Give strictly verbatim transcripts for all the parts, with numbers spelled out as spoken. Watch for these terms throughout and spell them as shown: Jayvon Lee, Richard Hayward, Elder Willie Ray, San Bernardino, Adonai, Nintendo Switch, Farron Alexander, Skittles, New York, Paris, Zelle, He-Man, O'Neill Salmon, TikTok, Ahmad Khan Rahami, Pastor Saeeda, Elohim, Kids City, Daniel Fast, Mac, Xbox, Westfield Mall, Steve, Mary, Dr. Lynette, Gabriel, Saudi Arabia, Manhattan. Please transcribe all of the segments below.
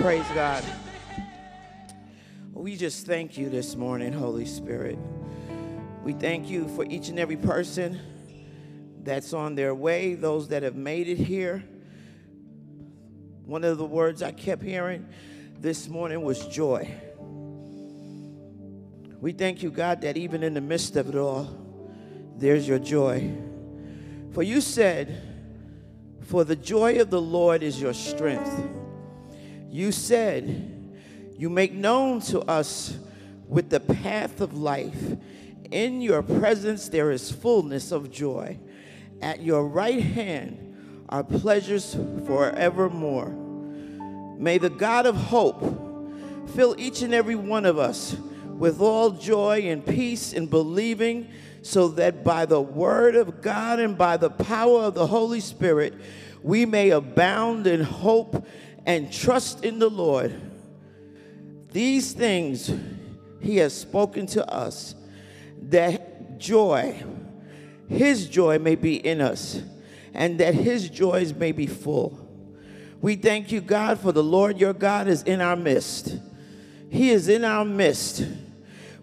Praise God. We just thank you this morning, Holy Spirit. We thank you for each and every person that's on their way, those that have made it here. One of the words I kept hearing this morning was joy. We thank you, God, that even in the midst of it all, there's your joy. For you said, for the joy of the Lord is your strength. You said, you make known to us with the path of life. In your presence there is fullness of joy. At your right hand are pleasures forevermore. May the God of hope fill each and every one of us with all joy and peace in believing, so that by the word of God and by the power of the Holy Spirit, we may abound in hope and trust in the Lord. These things he has spoken to us, that joy, his joy may be in us, and that his joys may be full. We thank you, God, for the Lord your God is in our midst. He is in our midst.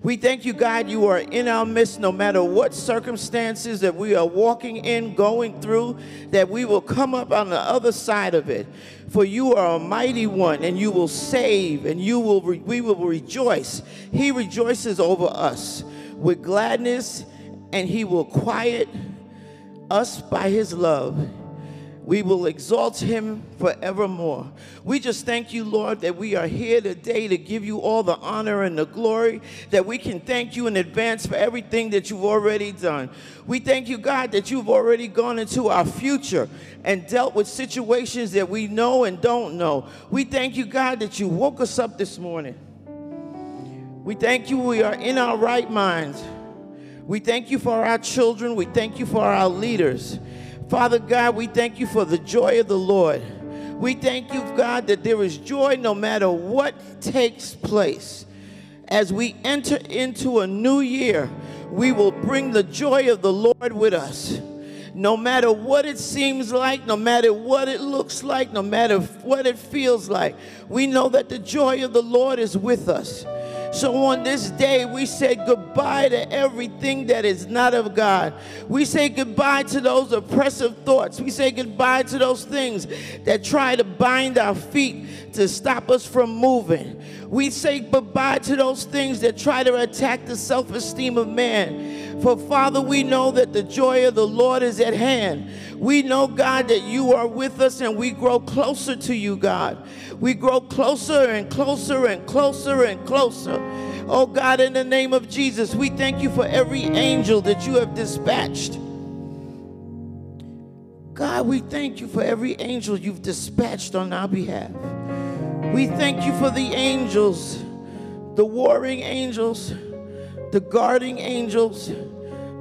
We thank you, God, you are in our midst no matter what circumstances that we are walking in, going through, that we will come up on the other side of it. For you are a mighty one, and you will save, and you will re we will rejoice. He rejoices over us with gladness, and he will quiet us by his love. We will exalt him forevermore. We just thank you, Lord, that we are here today to give you all the honor and the glory, that we can thank you in advance for everything that you've already done. We thank you, God, that you've already gone into our future and dealt with situations that we know and don't know. We thank you, God, that you woke us up this morning. We thank you we are in our right minds. We thank you for our children. We thank you for our leaders. Father God, we thank you for the joy of the Lord. We thank you, God, that there is joy no matter what takes place. As we enter into a new year, we will bring the joy of the Lord with us. No matter what it seems like, no matter what it looks like, no matter what it feels like, we know that the joy of the Lord is with us. So on this day, we say goodbye to everything that is not of God. We say goodbye to those oppressive thoughts. We say goodbye to those things that try to bind our feet to stop us from moving. We say goodbye to those things that try to attack the self-esteem of man. For Father, we know that the joy of the Lord is at hand. We know, God, that you are with us, and we grow closer to you, God. We grow closer and closer and closer and closer. Oh, God, in the name of Jesus, we thank you for every angel that you have dispatched. God, we thank you for every angel you've dispatched on our behalf. We thank you for the angels, the warring angels, the guarding angels,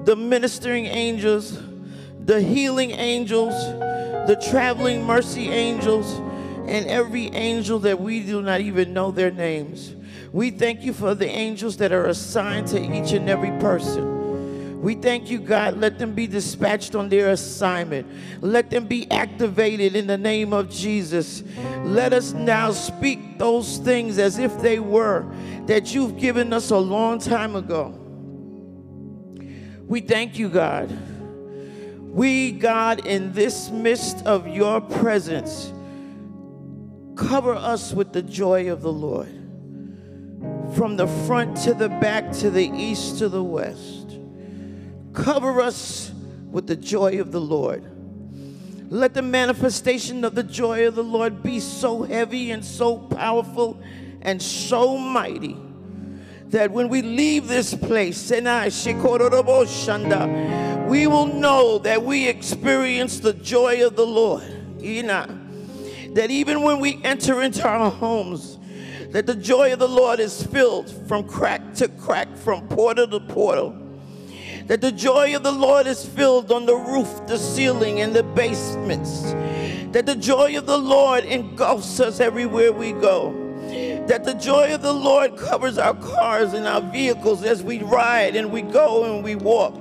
the ministering angels, the healing angels, the traveling mercy angels, and every angel that we do not even know their names. We thank you for the angels that are assigned to each and every person. We thank you, God. Let them be dispatched on their assignment. Let them be activated in the name of Jesus. Let us now speak those things as if they were, that you've given us a long time ago. We thank you, God. We, God, in this midst of your presence, cover us with the joy of the Lord. From the front to the back, to the east to the west. Cover us with the joy of the Lord. Let the manifestation of the joy of the Lord be so heavy and so powerful and so mighty that when we leave this place, we will know that we experience the joy of the Lord. That even when we enter into our homes, that the joy of the Lord is filled from crack to crack, from portal to portal. That the joy of the Lord is filled on the roof, the ceiling, and the basements. That the joy of the Lord engulfs us everywhere we go. That the joy of the Lord covers our cars and our vehicles as we ride and we go and we walk.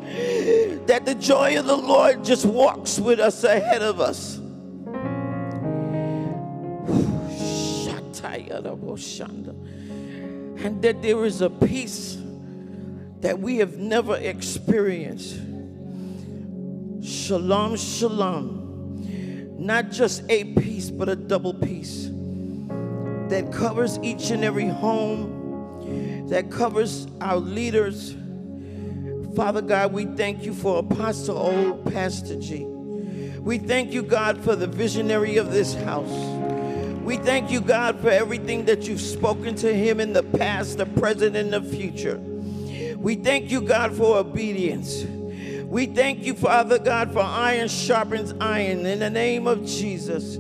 That the joy of the Lord just walks with us ahead of us. And that there is a peace that we have never experienced. Shalom, shalom. Not just a peace, but a double peace that covers each and every home, that covers our leaders. Father God, we thank you for Apostle Old Pastor G. We thank you, God, for the visionary of this house. We thank you, God, for everything that you've spoken to him in the past, the present, and the future. We thank you, God, for obedience. We thank you, Father God, for iron sharpens iron in the name of Jesus.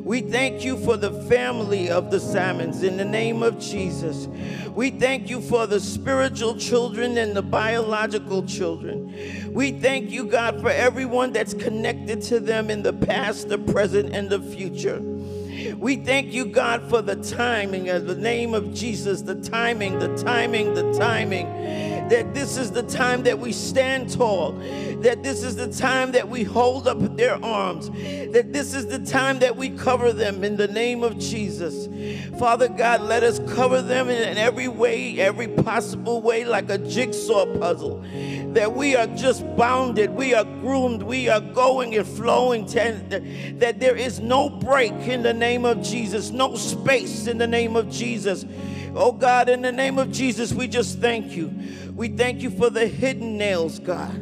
We thank you for the family of the Salmons in the name of Jesus. We thank you for the spiritual children and the biological children. We thank you, God, for everyone that's connected to them in the past, the present, and the future. We thank you, God, for the timing of the name of Jesus, the timing, the timing, the timing, that this is the time that we stand tall, that this is the time that we hold up their arms, that this is the time that we cover them in the name of Jesus. Father God, let us cover them in every way, every possible way, like a jigsaw puzzle, that we are just bounded, we are groomed, we are going and flowing, that there is no break in the name name of Jesus, no space in the name of Jesus. Oh God, in the name of Jesus, we just thank you. We thank you for the hidden nails, God.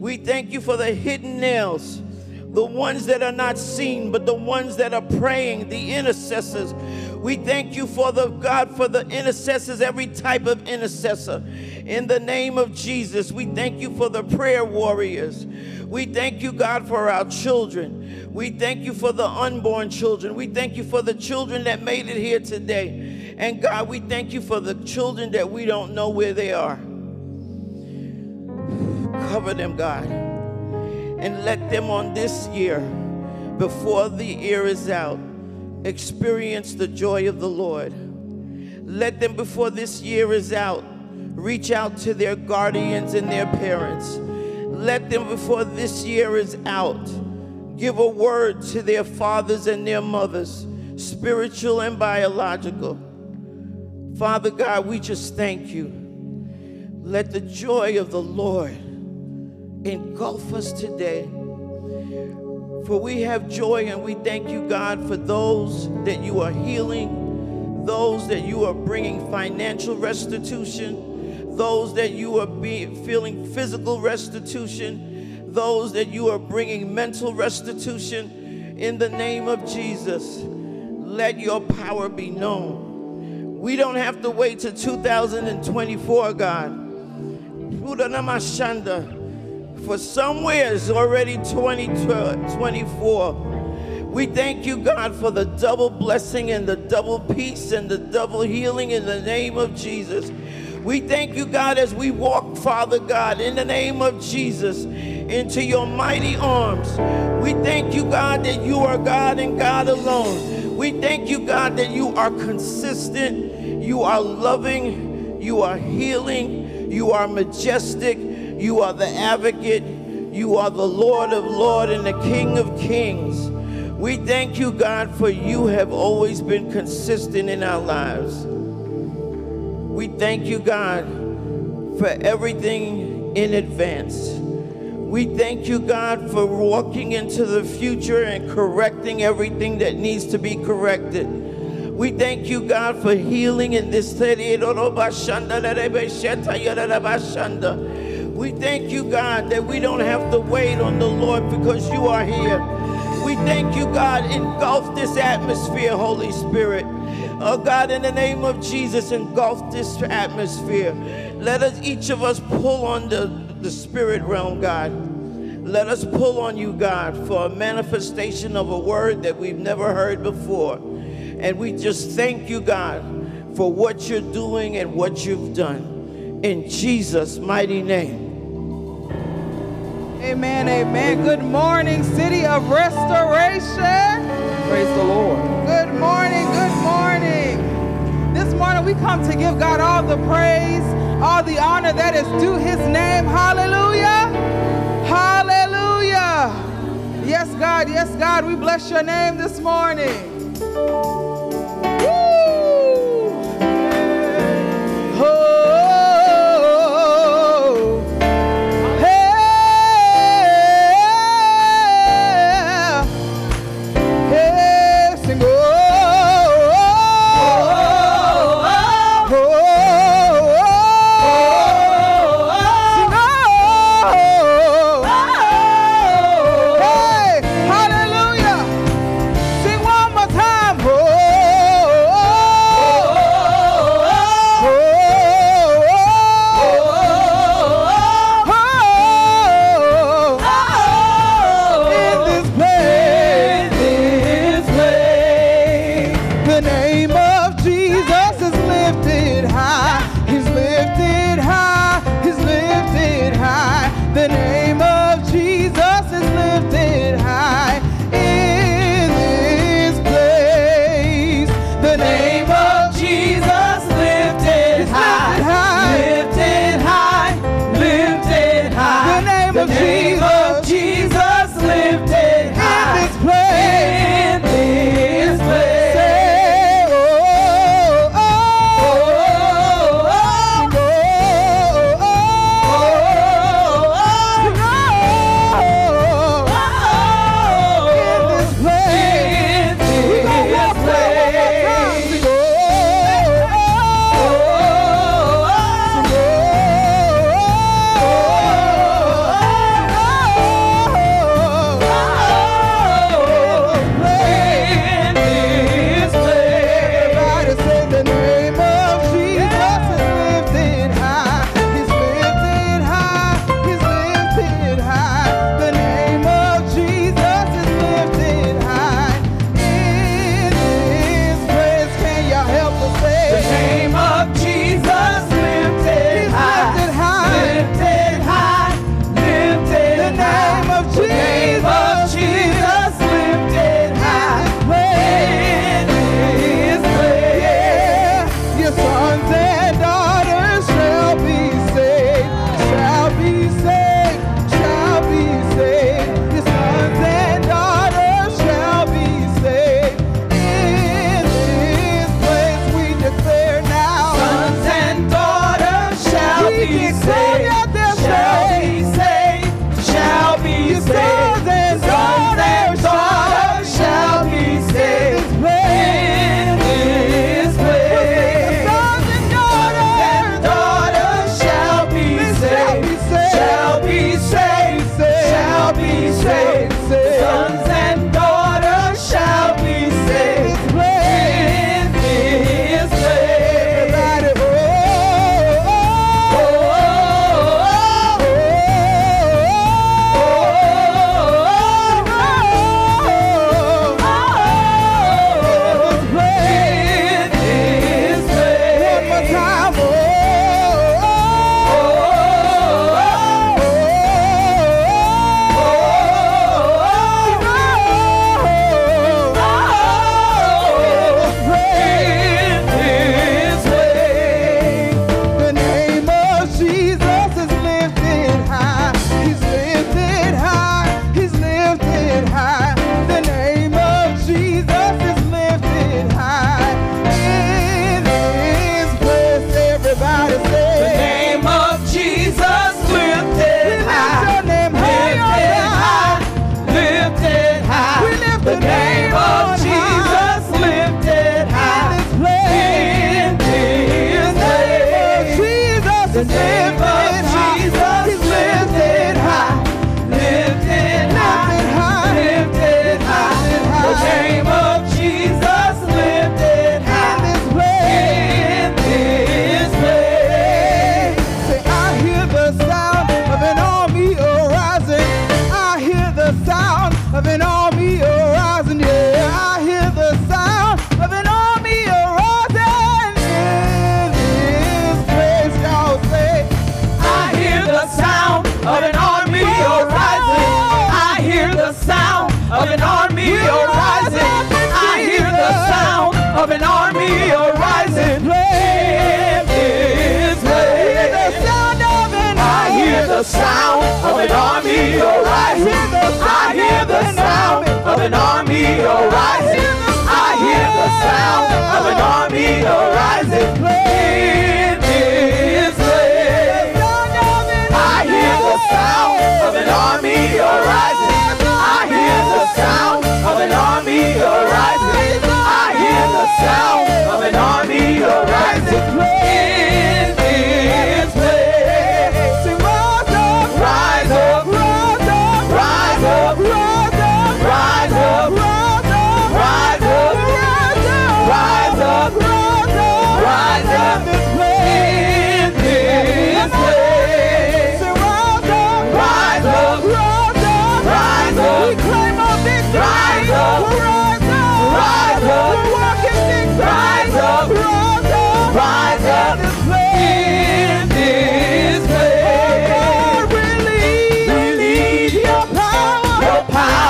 We thank you for the hidden nails, the ones that are not seen, but the ones that are praying, the intercessors. We thank you for the God, for the intercessors, every type of intercessor. In the name of Jesus, we thank you for the prayer warriors. We thank you, God, for our children. We thank you for the unborn children. We thank you for the children that made it here today. And God, we thank you for the children that we don't know where they are. Cover them, God, and let them on this year, before the year is out, experience the joy of the Lord. Let them, before this year is out, reach out to their guardians and their parents. Let them, before this year is out, give a word to their fathers and their mothers, spiritual and biological. Father God, we just thank you. Let the joy of the Lord engulf us today. For we have joy, and we thank you, God, for those that you are healing, those that you are bringing financial restitution, those that you are being, feeling physical restitution, those that you are bringing mental restitution in the name of Jesus. Let your power be known. We don't have to wait till two thousand twenty-four, God. For somewhere it's already twenty twenty-four. We thank you, God, for the double blessing and the double peace and the double healing in the name of Jesus. We thank you, God, as we walk, Father God, in the name of Jesus, into your mighty arms. We thank you, God, that you are God and God alone. We thank you, God, that you are consistent, you are loving, you are healing, you are majestic, you are the advocate, you are the Lord of Lords and the King of Kings. We thank you, God, for you have always been consistent in our lives. We thank you, God, for everything in advance. We thank you, God, for walking into the future and correcting everything that needs to be corrected. We thank you, God, for healing in this city. We thank you, God, that we don't have to wait on the Lord because you are here. We thank you, God, engulf this atmosphere, Holy Spirit. Oh God, in the name of Jesus, engulf this atmosphere. Let us, each of us, pull on the, the spirit realm, God. Let us pull on you, God, for a manifestation of a word that we've never heard before. And we just thank you, God, for what you're doing and what you've done. In Jesus' mighty name. Amen, amen. Good morning, City of Restoration. Praise the Lord. Good morning, good morning. This morning we come to give God all the praise, all the honor that is due his name. Hallelujah. Hallelujah. Yes, God. Yes, God. We bless your name this morning. Woo! Oh. Sound of an army arising. I hear the of an army arising. I hear the sound of an army arising. It is late. I hear the sound of an army arising. I hear the sound of an army arising. I hear the sound of an army arising. It is late. Rise up, rise up, rise up, rise up, rise up, rise up, rise up,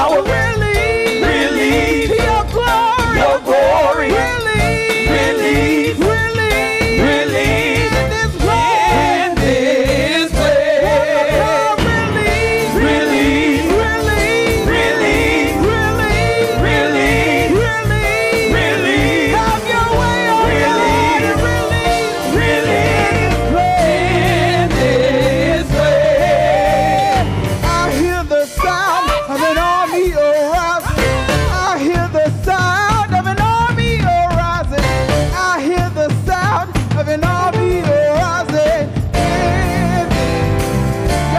rise up, rise up, rise up,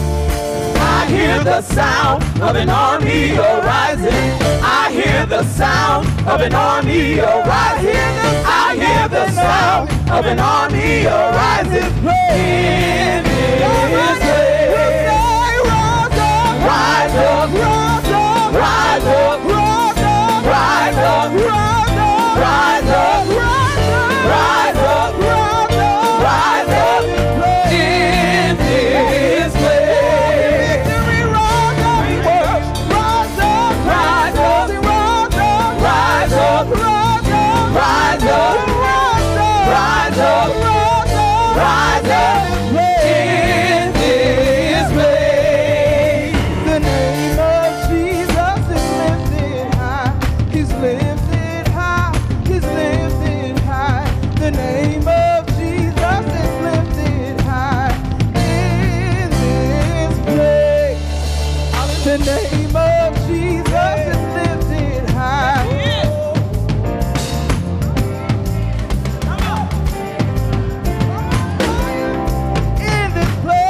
rise up. Sound of an army arising. I hear the sound of an army arising. I hear the sound of an army arising. It is late. Rise up, rise up, rise up, rise up, rise up, rise up, rise up, rise up, rise up. Rise up, rise up, rise up, in this place. The name of Jesus is lifted high, he's lifted high, he's lifted high. The name of Jesus is lifted high, in this place. The name of Jesus is lifted high. And bless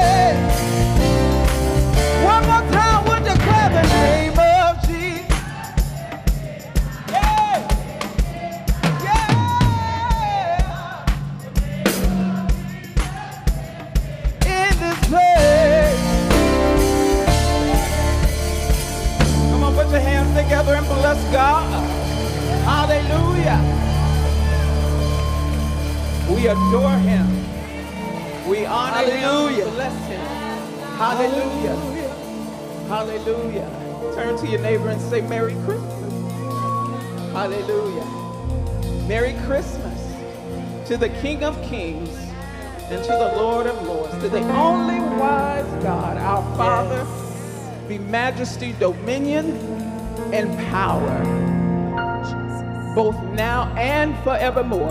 God. Hallelujah. We adore him. We honor hallelujah. Him. Bless him. Hallelujah. Hallelujah. Hallelujah. Turn to your neighbor and say Merry Christmas. Hallelujah. Merry Christmas to the King of Kings and to the Lord of Lords, to the only wise God, our Father, be majesty, dominion, and power, both now and forevermore.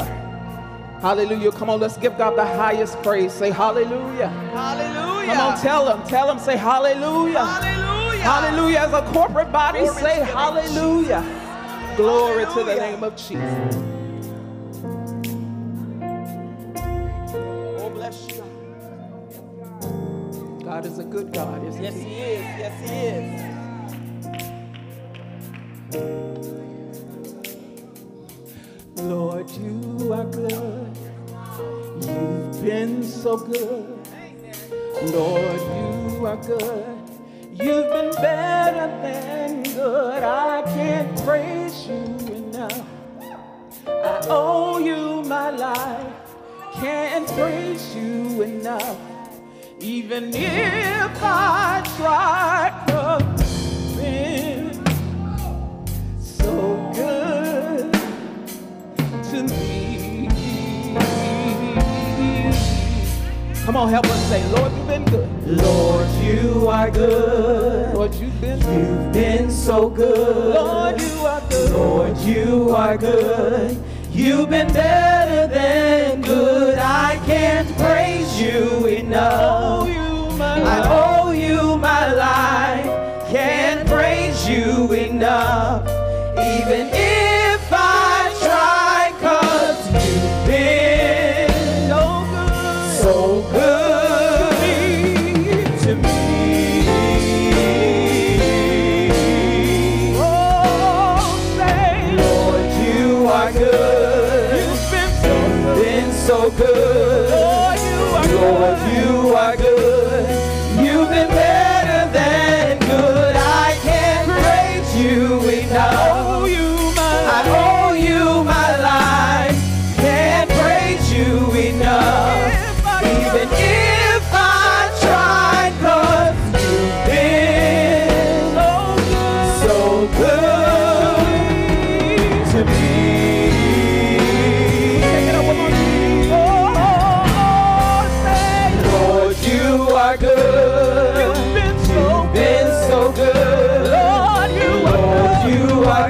Hallelujah. Come on, let's give God the highest praise. Say hallelujah. Hallelujah. Come on, tell him. Tell him. Say hallelujah. Hallelujah. Hallelujah. As a corporate body, glory say hallelujah. Hallelujah. Glory hallelujah. To the name of Jesus. Oh, bless you. God is a good God, isn't he? Yes, he is. Yes, he is. Lord, you are good. You've been so good. Lord, you are good. You've been better than good. I can't praise you enough. I owe you my life. Can't praise you enough. Even if I tried to so good to me. Come on, help us say, Lord, you've been good. Lord, you are good. Lord, you've been good. You've been so good. Lord, you are good. Lord, you are good. You've been better than good. I can't praise you enough. I owe you my life. I owe you my life. Can't praise you enough. Even if I try, 'cause you've been so good, so good to me. Oh, say, Lord, you are good. You've been so good, been so good. Lord, you are Lord, good. You are good. You've been better than good. I can't praise you enough.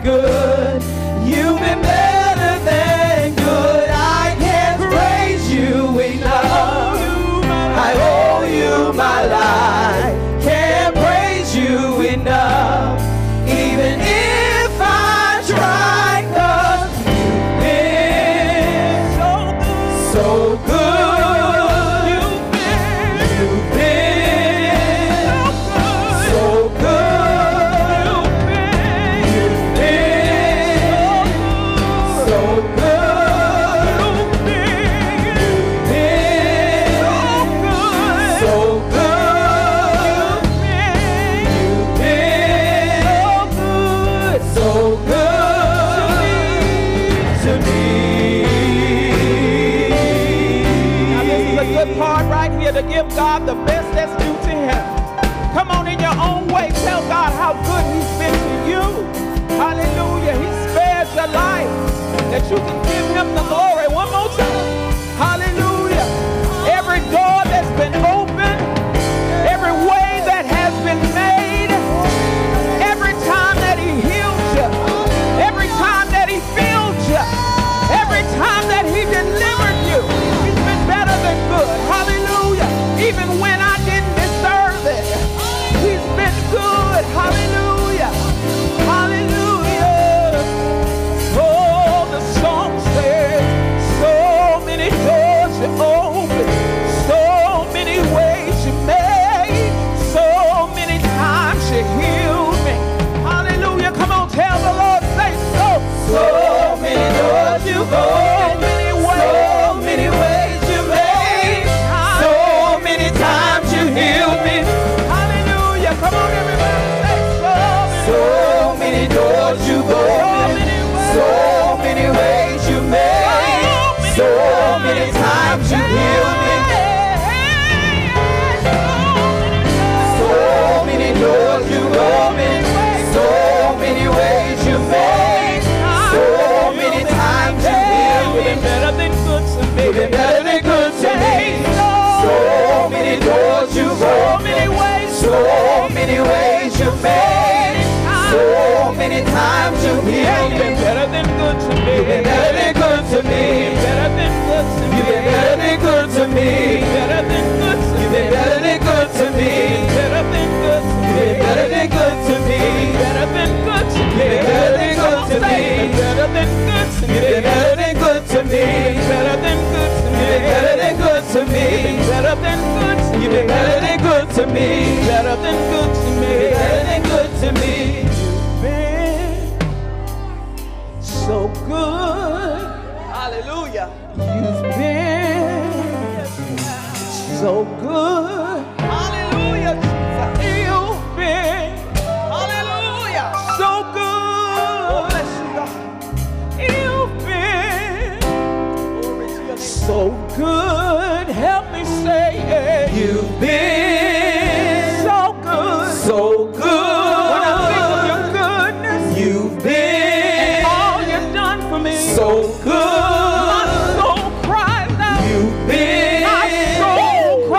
Good. You've been better than good. I can't praise you enough. I owe you my life. Can't praise you enough. Even if I try, 'cause you've been so good. You've been, you've been so good. To give God the best that's due to him. Come on, in your own way, tell God how good he's been to you. Hallelujah. He spares your life that you can give him the glory. One more time. Hallelujah. Every door that's been opened, every way that has been made, every time that he healed you, every time that he filled you, every time that he delivered you, he's been better than good. Hallelujah. Even when I didn't deserve it, he's been good. Hallelujah. Hallelujah. Oh, the song says, so many doors you opened, so many ways you made, so many times you healed me. Hallelujah. Come on, tell the Lord, say so. So many doors you opened, so many ways. So many ways. So many doors you opened, so many ways you made, so many times you healed me. So many doors you opened, so many ways you made, so many times you healed me. You've been better than good to me. You've been better than good to me. So many doors you opened, so many ways you made. So many times you healed me. You've been better than good to me. You've been better than good to me. You've been better than good to me. You've been better than good to me. You've been better than good to me. You've been better than good to me. You've been better than good to me. You've been better than good to me. You've been better than good to me. You've been better than good to me. You've been better than good to me. You've been better than good to me. You've been better than good to me. So good. Hallelujah. You've been so good. Hallelujah. You've been. Hallelujah. So good. Oh, bless you, God. You've been so good. Help me say it. You've been so good. So good. When I think of your goodness, you've been. So good. My soul cries out. You've been. My soul cries out.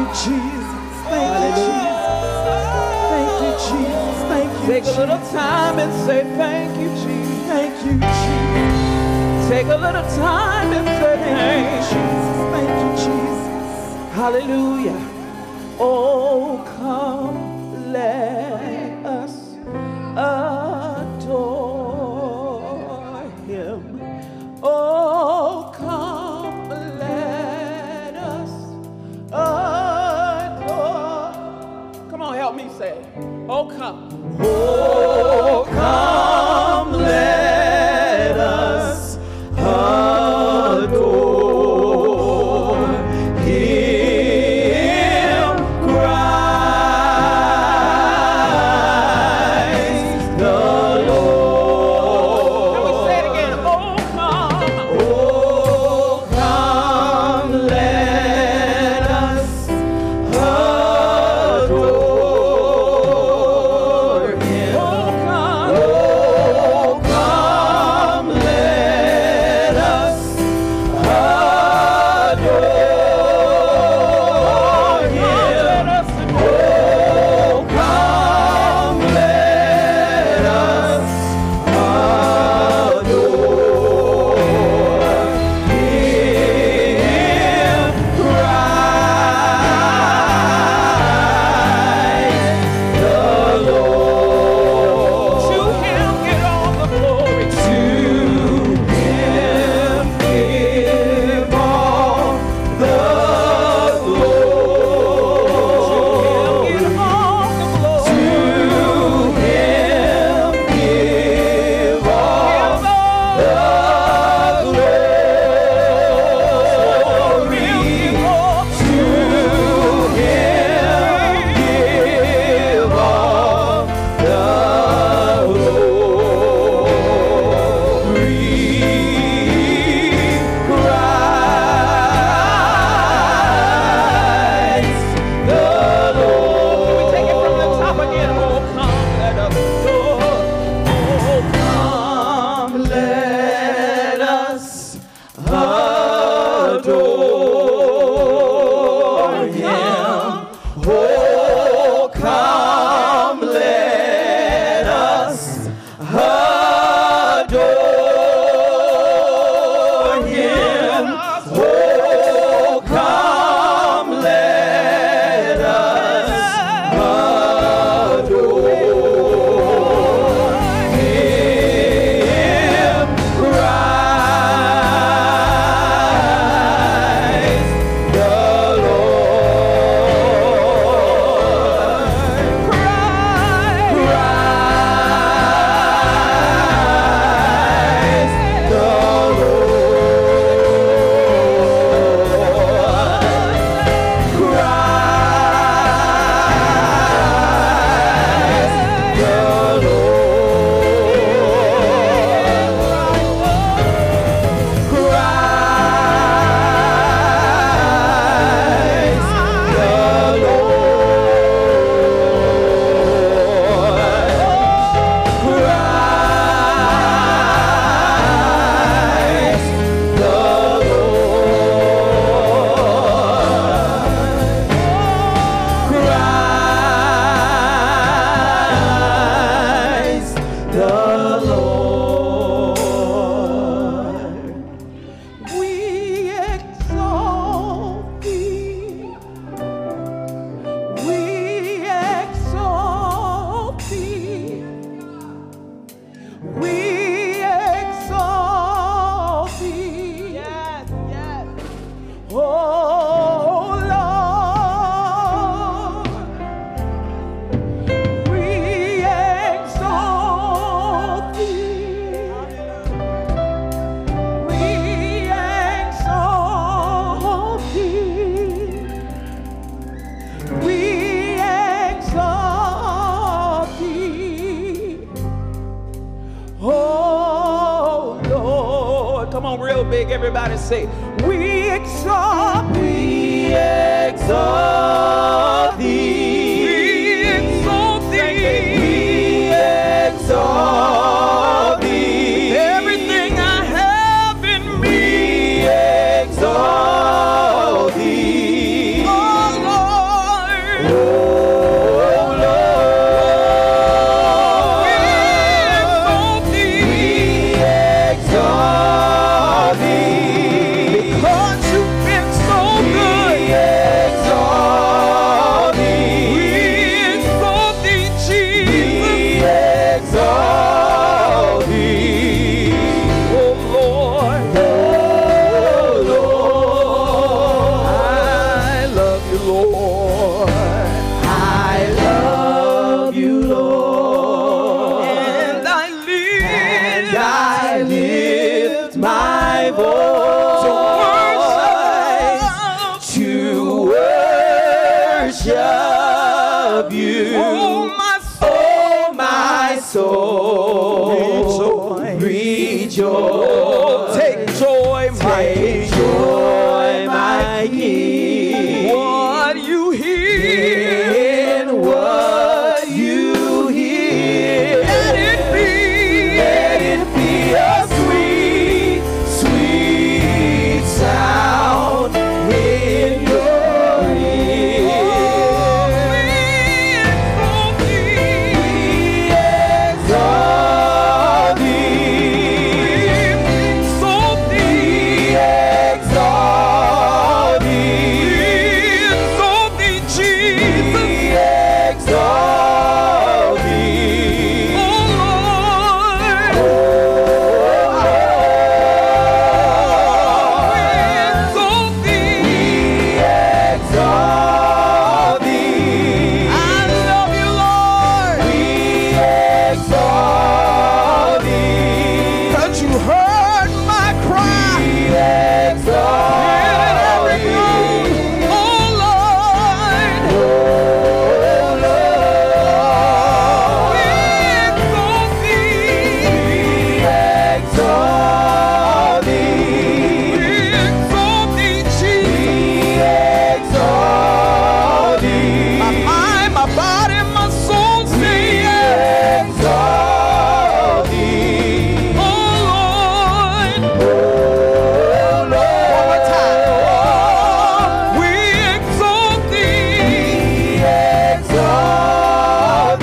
you, Jesus. Thank you, Jesus. Thank you, Jesus. Thank you, Jesus. Take a little time and say thank you, Jesus. Thank you, Jesus. Take a little time and say thank you, Jesus. Thank you, Jesus. Hallelujah. Oh, come, let us adore him. Oh, come, let us adore. Come on, help me say it. Oh, come. Oh, come, let us adore. worship you. Oh, my soul, oh, my soul. Rejoice. Rejoice. Take joy, my King. Take joy, my King. What you hear. In what you hear. Let it be. Let it be a sweet, sweet sound in your ear. Oh, we exalt thee. We exalt thee. We exalt thee. We exalt thee, Jesus. We exalt thee. Oh, Lord. Oh, we exalt thee. I love you, Lord. We exalt thee. Cause you heard my cry. We exalt thee. Oh, Lord. Oh, Lord. We exalt thee. We exalt thee. We exalt thee, Jesus. We exalt thee. My mind, my body, my soul say yes. Exalt thee. Oh, Lord. Oh, Lord. One more time. Oh, we exalt thee. We exalt thee. I love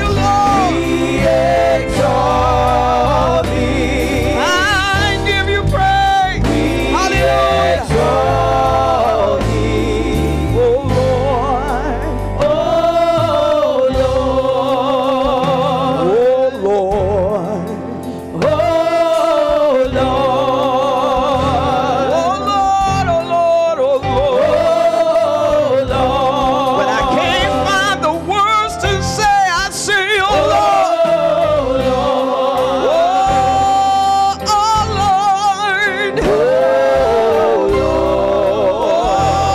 you, Lord. We exalt thee. I give you praise. We Hallelujah. exalt thee. Oh, Lord. Oh, Lord. Oh, Lord. Oh, Lord. Oh, Lord, oh, Lord, oh, Lord. Oh, Lord. When I can't find the words to say, I say, oh, Lord. Oh, oh, Lord. Oh, Lord, oh, Lord, oh, Lord. Oh, Lord. Oh, Lord. Oh, Lord, oh, Lord, oh, Lord. Oh, Lord, oh, Lord. Oh, Lord.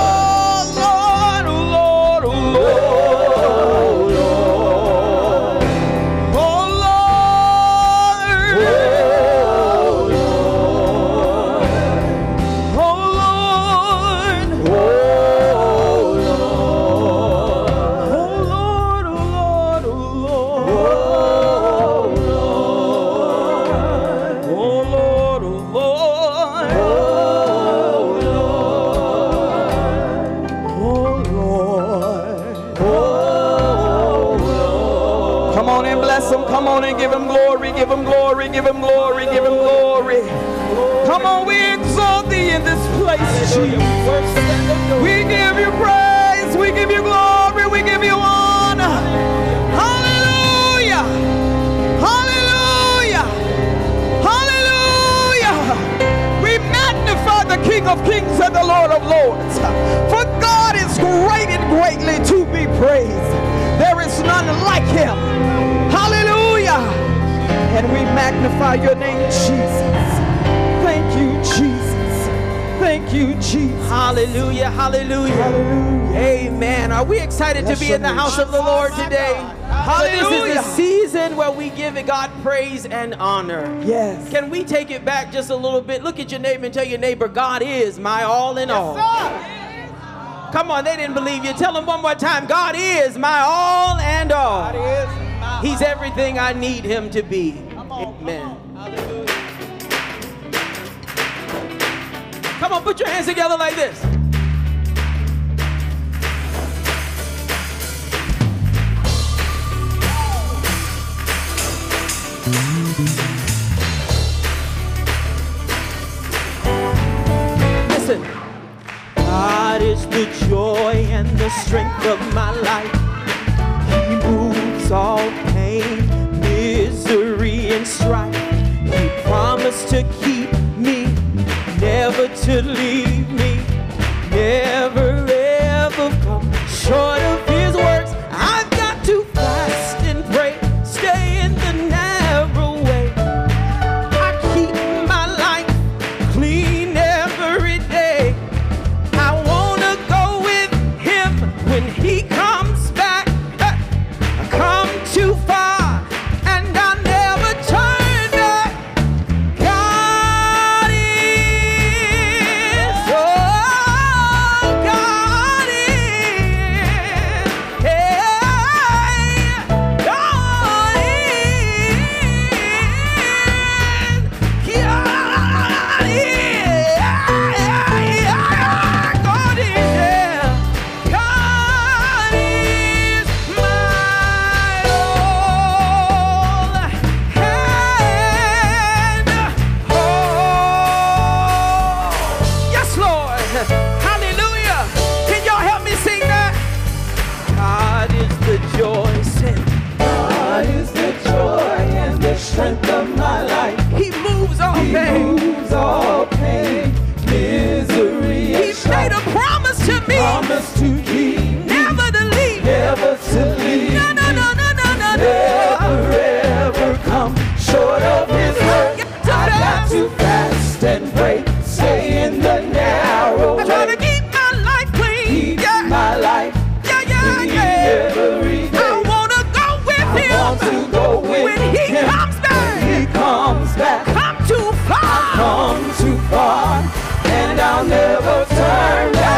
Come on and bless him. Come on and give him glory. Give him glory. Give him glory. Give him glory. Come on, we exalt thee in this place, Jesus. We give you praise. We give you glory. We give you honor. Hallelujah. Hallelujah. Hallelujah. We magnify the King of Kings and the Lord of Lords. For God is great and greatly to be praised. There is none like him. Hallelujah. And we magnify your name, Jesus. Thank you, Jesus. Thank you, Jesus. Hallelujah, hallelujah. Amen. Are we excited to be in the house of the Lord today? Hallelujah. This is the season where we give God praise and honor. Yes. Can we take it back just a little bit? Look at your neighbor and tell your neighbor, God is my all in all. Come on, they didn't believe you. Tell them one more time, God is my all and all. He's everything I need him to be. Amen. Come on, put your hands together like this. Listen. God is the joy and the strength of my life. He moves all pain, misery, and strife. He promised to keep me, never to leave me, never ever come short of his works. I've got to fast and pray, stay in the narrow way. I keep my life clean every day. I wanna go promise to keep me. Never to leave. Never to leave. No, no, no, no, no, no, no. Never, ever come short of his word. I got to fast and pray. Stay in the narrow way. I try to keep my life clean. Keep my life clean. Yeah, yeah, yeah. I want to go with him. I want to go with him. When he comes back. When he comes back. Come too far. I come too far. And I'll never turn back.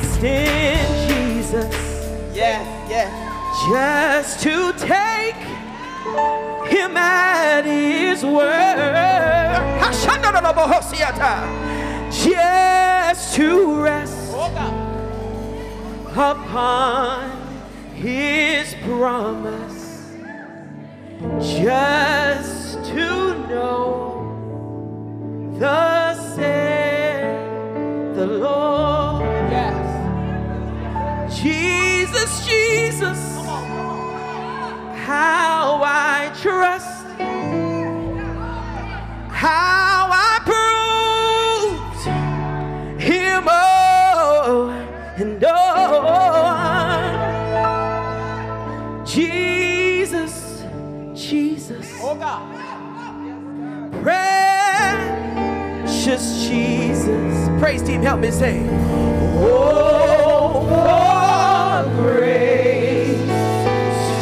trust in Jesus. Yes, yes. Just to take him at his word. Just to rest upon his promise. Just to know thus said the Lord. Yes. Jesus, Jesus, come on, come on. How I trust, how I proved him oh and oh. Jesus, Jesus, oh God. Precious Jesus. Praise team, help me say, oh, for grace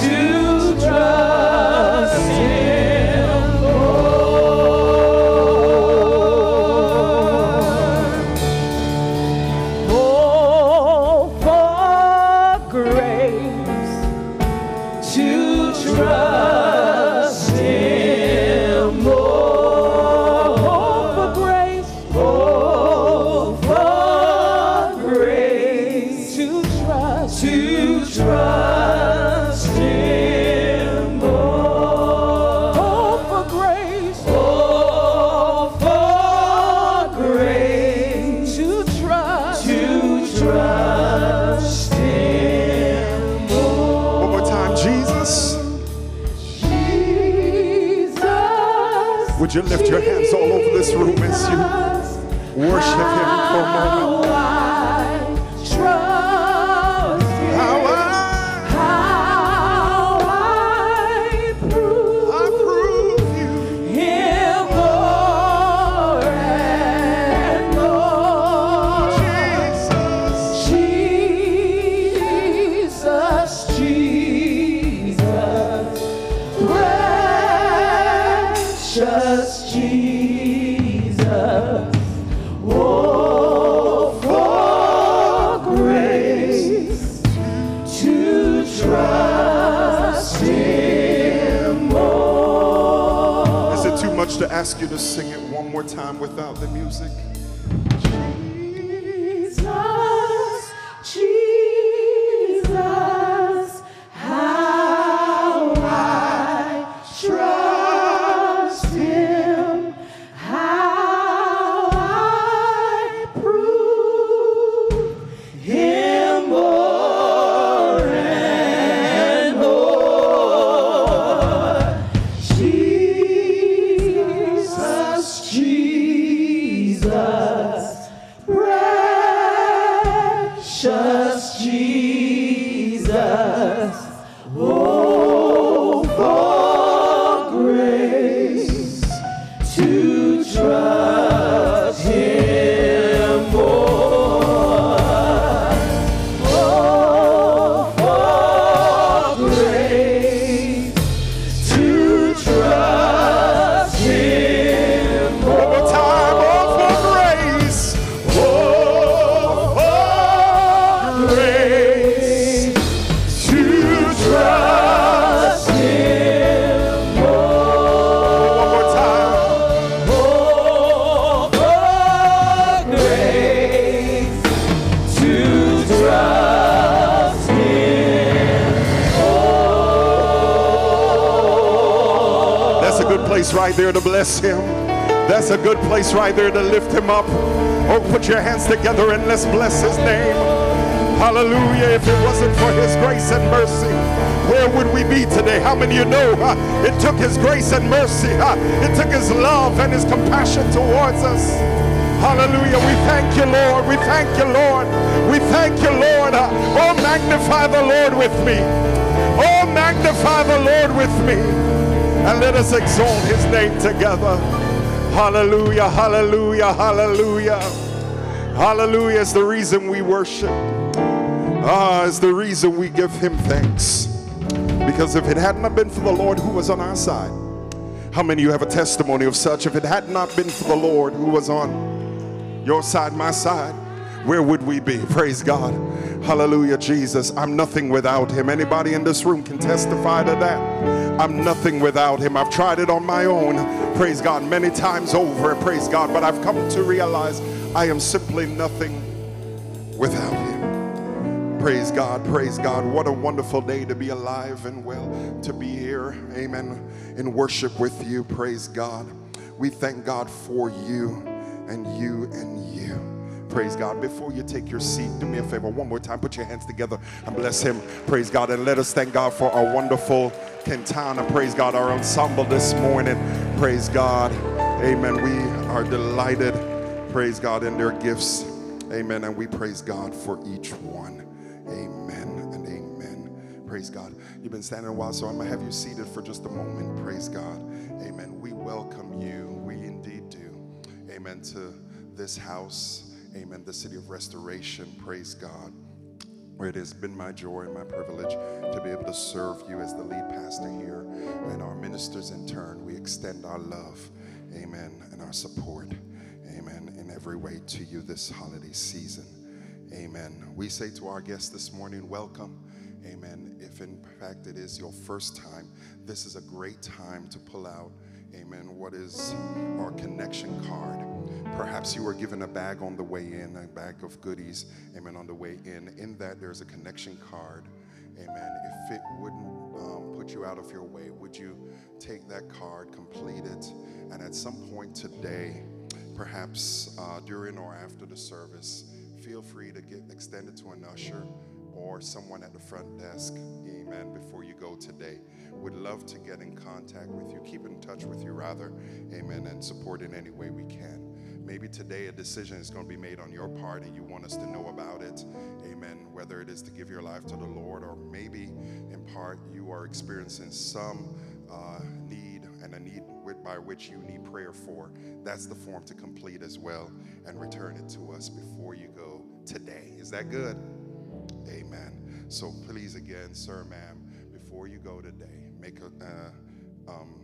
to trust him more. Oh, for grace to trust him more. You lift your hands all over this room as you worship him for a moment. How I, how I prove, I prove you him more and more. Jesus, Jesus, Jesus, precious Jesus, oh, for grace to trust him more. Is it too much to ask you to sing it one more time without the music? Jesus, Jesus, how I trust. Right there to bless him. That's a good place right there to lift him up. Oh, put your hands together and let's bless his name. Hallelujah. If it wasn't for his grace and mercy, where would we be today? How many of you know uh, it took his grace and mercy, uh, it took his love and his compassion towards us? Hallelujah. We thank you, Lord. We thank you, Lord. We thank you, Lord. Uh, oh, magnify the Lord with me. Oh, magnify the Lord with me. And let us exalt his name together. Hallelujah, hallelujah, hallelujah. Hallelujah is the reason we worship. Ah, is the reason we give him thanks. Because if it had not been for the Lord who was on our side, how many of you have a testimony of such? If it had not been for the Lord who was on your side, my side, where would we be? Praise God. Hallelujah, Jesus. I'm nothing without him. Anybody in this room can testify to that. I'm nothing without him. I've tried it on my own, praise God, many times over, praise God, but I've come to realize I am simply nothing without him. Praise God, praise God. What a wonderful day to be alive and well, to be here, amen, in worship with you, praise God. We thank God for you and you and you. Praise God. Before you take your seat, do me a favor one more time. Put your hands together and bless him. Praise God. And let us thank God for our wonderful cantata. Praise God. Our ensemble this morning. Praise God. Amen. We are delighted. Praise God in their gifts. Amen. And we praise God for each one. Amen and amen. Praise God. You've been standing a while, so I'm going to have you seated for just a moment. Praise God. Amen. We welcome you. We indeed do. Amen. To this house. Amen. The City of Restoration, praise God, where it has been my joy and my privilege to be able to serve you as the lead pastor here, and our ministers in turn. We extend our love, amen, and our support, amen, in every way to you this holiday season, amen. We say to our guests this morning, welcome, amen. If in fact it is your first time, this is a great time to pull out, amen, what is our connection card. Perhaps you were given a bag on the way in, a bag of goodies, amen, on the way in. In that, there's a connection card, amen. If it wouldn't um, put you out of your way, would you take that card, complete it, and at some point today, perhaps uh, during or after the service, feel free to get extended to an usher or someone at the front desk, amen, before you go today. Would love to get in contact with you, keep in touch with you rather, amen, and support in any way we can. Maybe today a decision is going to be made on your part and you want us to know about it, amen, whether it is to give your life to the Lord, or maybe in part you are experiencing some uh, need and a need with, by which you need prayer for. That's the form to complete as well and return it to us before you go today. Is that good? Amen. So please again, sir, ma'am, before you go today, make a, uh, um,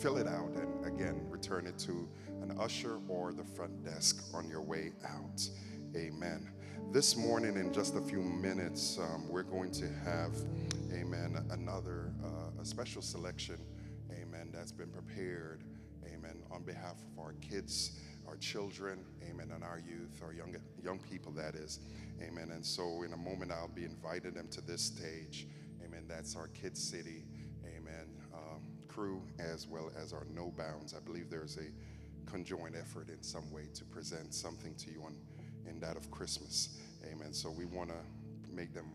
fill it out and again return it to an usher or the front desk on your way out. Amen. This morning, in just a few minutes, um, we're going to have, amen, another uh, a special selection, amen, that's been prepared, amen, on behalf of our kids, our children, amen, and our youth, our young young people, that is, amen. And so in a moment, I'll be inviting them to this stage, amen. That's our Kids City, amen, um, crew, as well as our No Bounds. I believe there's a conjoined effort in some way to present something to you on, in that of Christmas, amen. So we want to make them,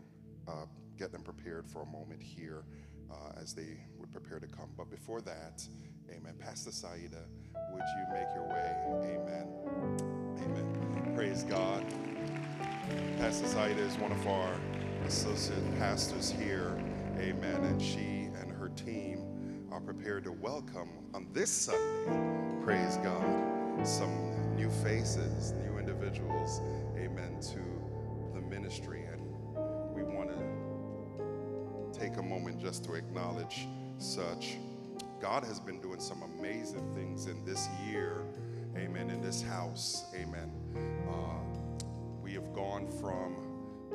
uh, get them prepared for a moment here uh, as they would prepare to come. But before that, amen, Pastor Saeeda, would you make your way, amen, amen, praise God. Pastor Saeeda is one of our associate pastors here, amen, and she and her team are prepared to welcome on this Sunday, praise God, some new faces, new individuals, amen, to the ministry. And we want to take a moment just to acknowledge such. God has been doing some amazing things in this year, amen, in this house, amen. Uh, we have gone from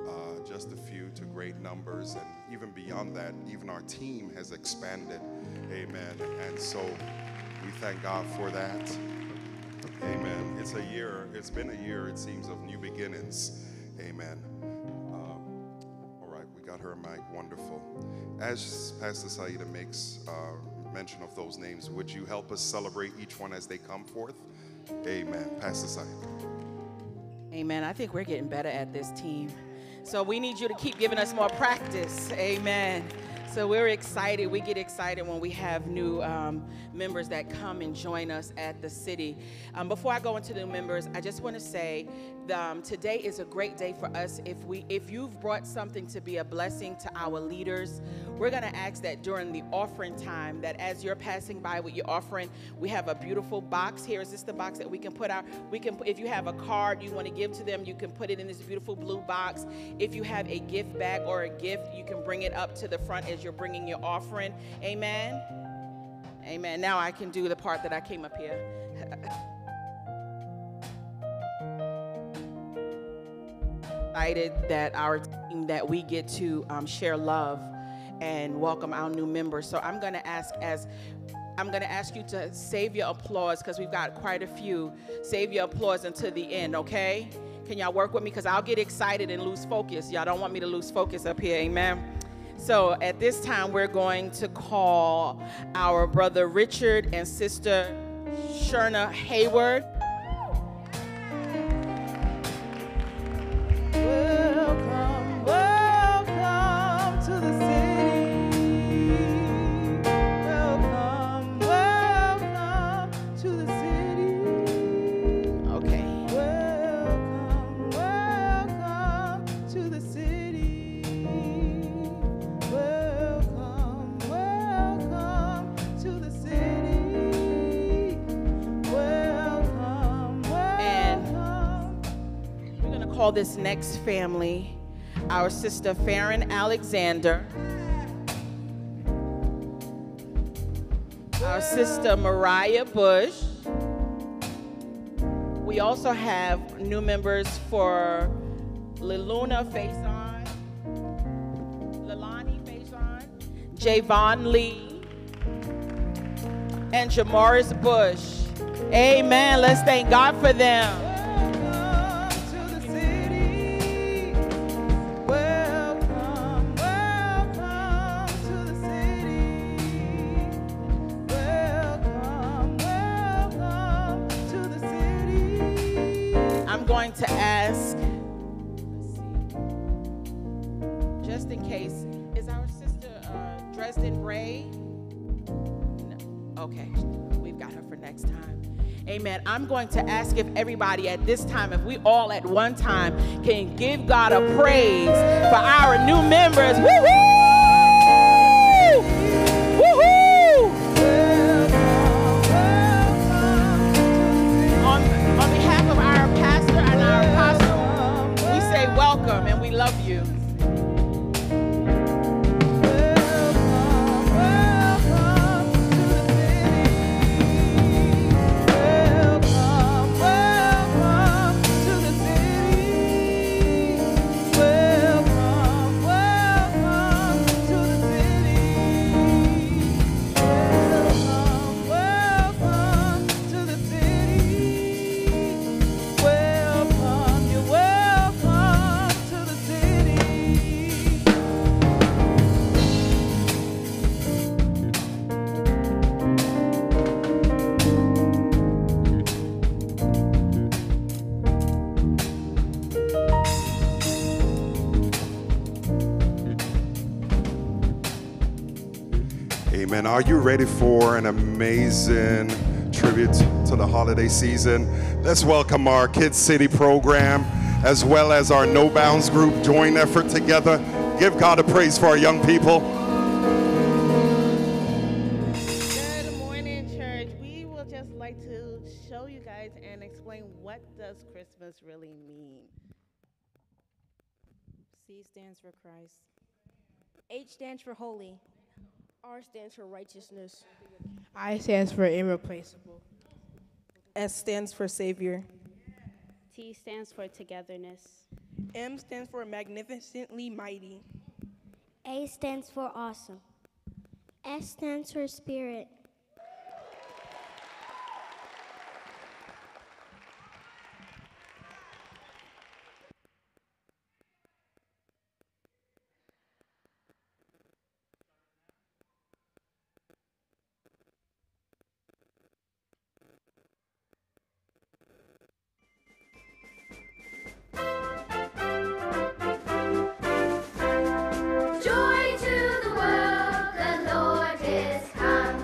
uh, just a few to great numbers, and even beyond that, even our team has expanded, amen. And so we thank God for that, amen. It's a year, it's been a year, it seems, of new beginnings, amen. Um, all right, we got her a mic, wonderful. As Pastor Saeeda makes uh, mention of those names, would you help us celebrate each one as they come forth? Amen. Pastor Saeeda. Amen. I think we're getting better at this, team. So we need you to keep giving us more practice, amen. So we're excited. We get excited when we have new um, members that come and join us at the city. Um, before I go into the members, I just want to say um, today is a great day for us. If we, if you've brought something to be a blessing to our leaders, we're going to ask that during the offering time, that as you're passing by with your offering, we have a beautiful box here. Is this the box that we can put out? We can, if you have a card you want to give to them, you can put it in this beautiful blue box. If you have a gift bag or a gift, you can bring it up to the front as you're bringing your offering. Amen. Amen. Now I can do the part that I came up here. excited that our team, that we get to um, share love and welcome our new members. So I'm going to ask as I'm going to ask you to save your applause, because we've got quite a few. Save your applause until the end, okay? Can y'all work with me? Because I'll get excited and lose focus. Y'all don't want me to lose focus up here, amen? So at this time, we're going to call our brother Richard and sister Sherna Hayward. Welcome, welcome to the city. Call this next family our sister Farron Alexander, our sister Mariah Bush. We also have new members for Liluna Faison, Lilani Faison, Jayvon Lee, and Jamaris Bush. Amen. Let's thank God for them. To ask, just in case, is our sister uh, Dresden Ray? No. Okay, we've got her for next time. Amen. I'm going to ask if everybody at this time, if we all at one time, can give God a praise for our new members. Woo-hoo! Woo-hoo! On, on behalf of our pastor, we say welcome and we love you. And are you ready for an amazing tribute to the holiday season? Let's welcome our Kids City program, as well as our No Bounds group joint effort together. Give God a praise for our young people. Good morning, church. We will just like to show you guys and explain what does Christmas really mean. C stands for Christ. H stands for holy. R stands for righteousness. I stands for irreplaceable. S stands for Savior. T stands for togetherness. M stands for magnificently mighty. A stands for awesome. S stands for spirit. Joy to the world, the Lord is come.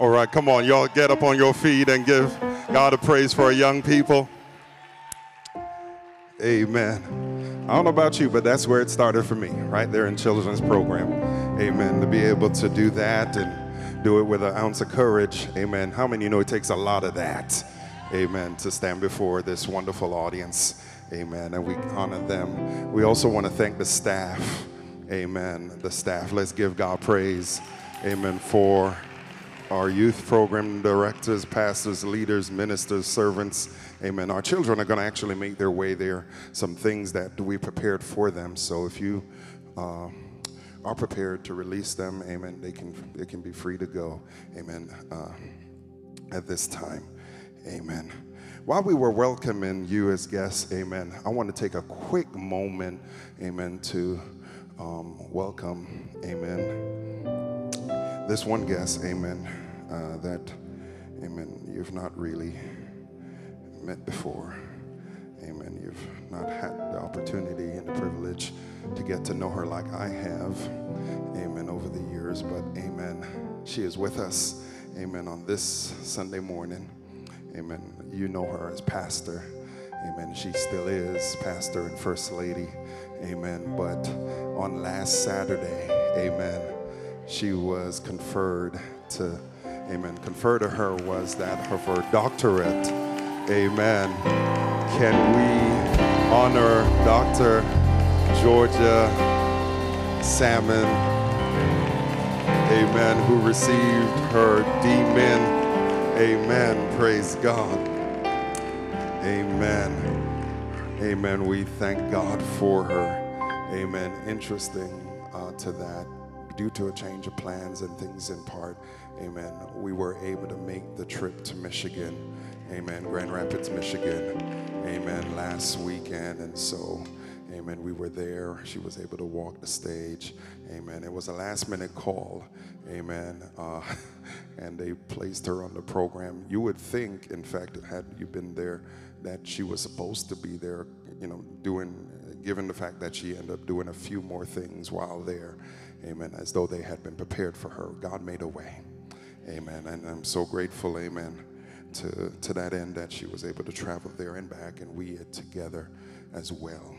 All right, come on, y'all get up on your feet and give God a praise for our young people. Amen. I don't know about you, but that's where it started for me, right there in children's program. Amen. To be able to do that and do it with an ounce of courage. Amen. How many know it takes a lot of that? Amen. To stand before this wonderful audience. Amen. And we honor them. We also want to thank the staff. Amen. The staff. Let's give God praise. Amen. For our youth program directors, pastors, leaders, ministers, servants. Amen. Our children are going to actually make their way there. Some things that we prepared for them. So if you uh, are prepared to release them, amen, they can, they can be free to go. Amen. Uh, at this time. Amen. While we were welcoming you as guests, amen, I want to take a quick moment, amen, to um, welcome, amen, this one guest, amen, uh, that, amen, you've not really met before. Amen. You've not had the opportunity and the privilege to get to know her like I have, amen, over the years, but, amen, she is with us, amen, on this Sunday morning. Amen. You know her as pastor. Amen. She still is pastor and first lady. Amen. But on last Saturday, amen, she was conferred to, amen, conferred to her was that of her doctorate. Amen. Can we honor Doctor Georgia Salmon, amen, who received her D Min. Amen. Praise God. Amen. Amen. We thank God for her. Amen. Interesting uh, to that, due to a change of plans and things in part, amen, we were able to make the trip to Michigan. Amen. Grand Rapids, Michigan. Amen. Last weekend. And so, amen, we were there. She was able to walk the stage. Amen. It was a last minute call. Amen. Uh, and they placed her on the program. You would think, in fact, had you been there, that she was supposed to be there, you know, doing, given the fact that she ended up doing a few more things while there, amen, as though they had been prepared for her. God made a way, amen, and I'm so grateful, amen, to, to that end that she was able to travel there and back, and we it together as well,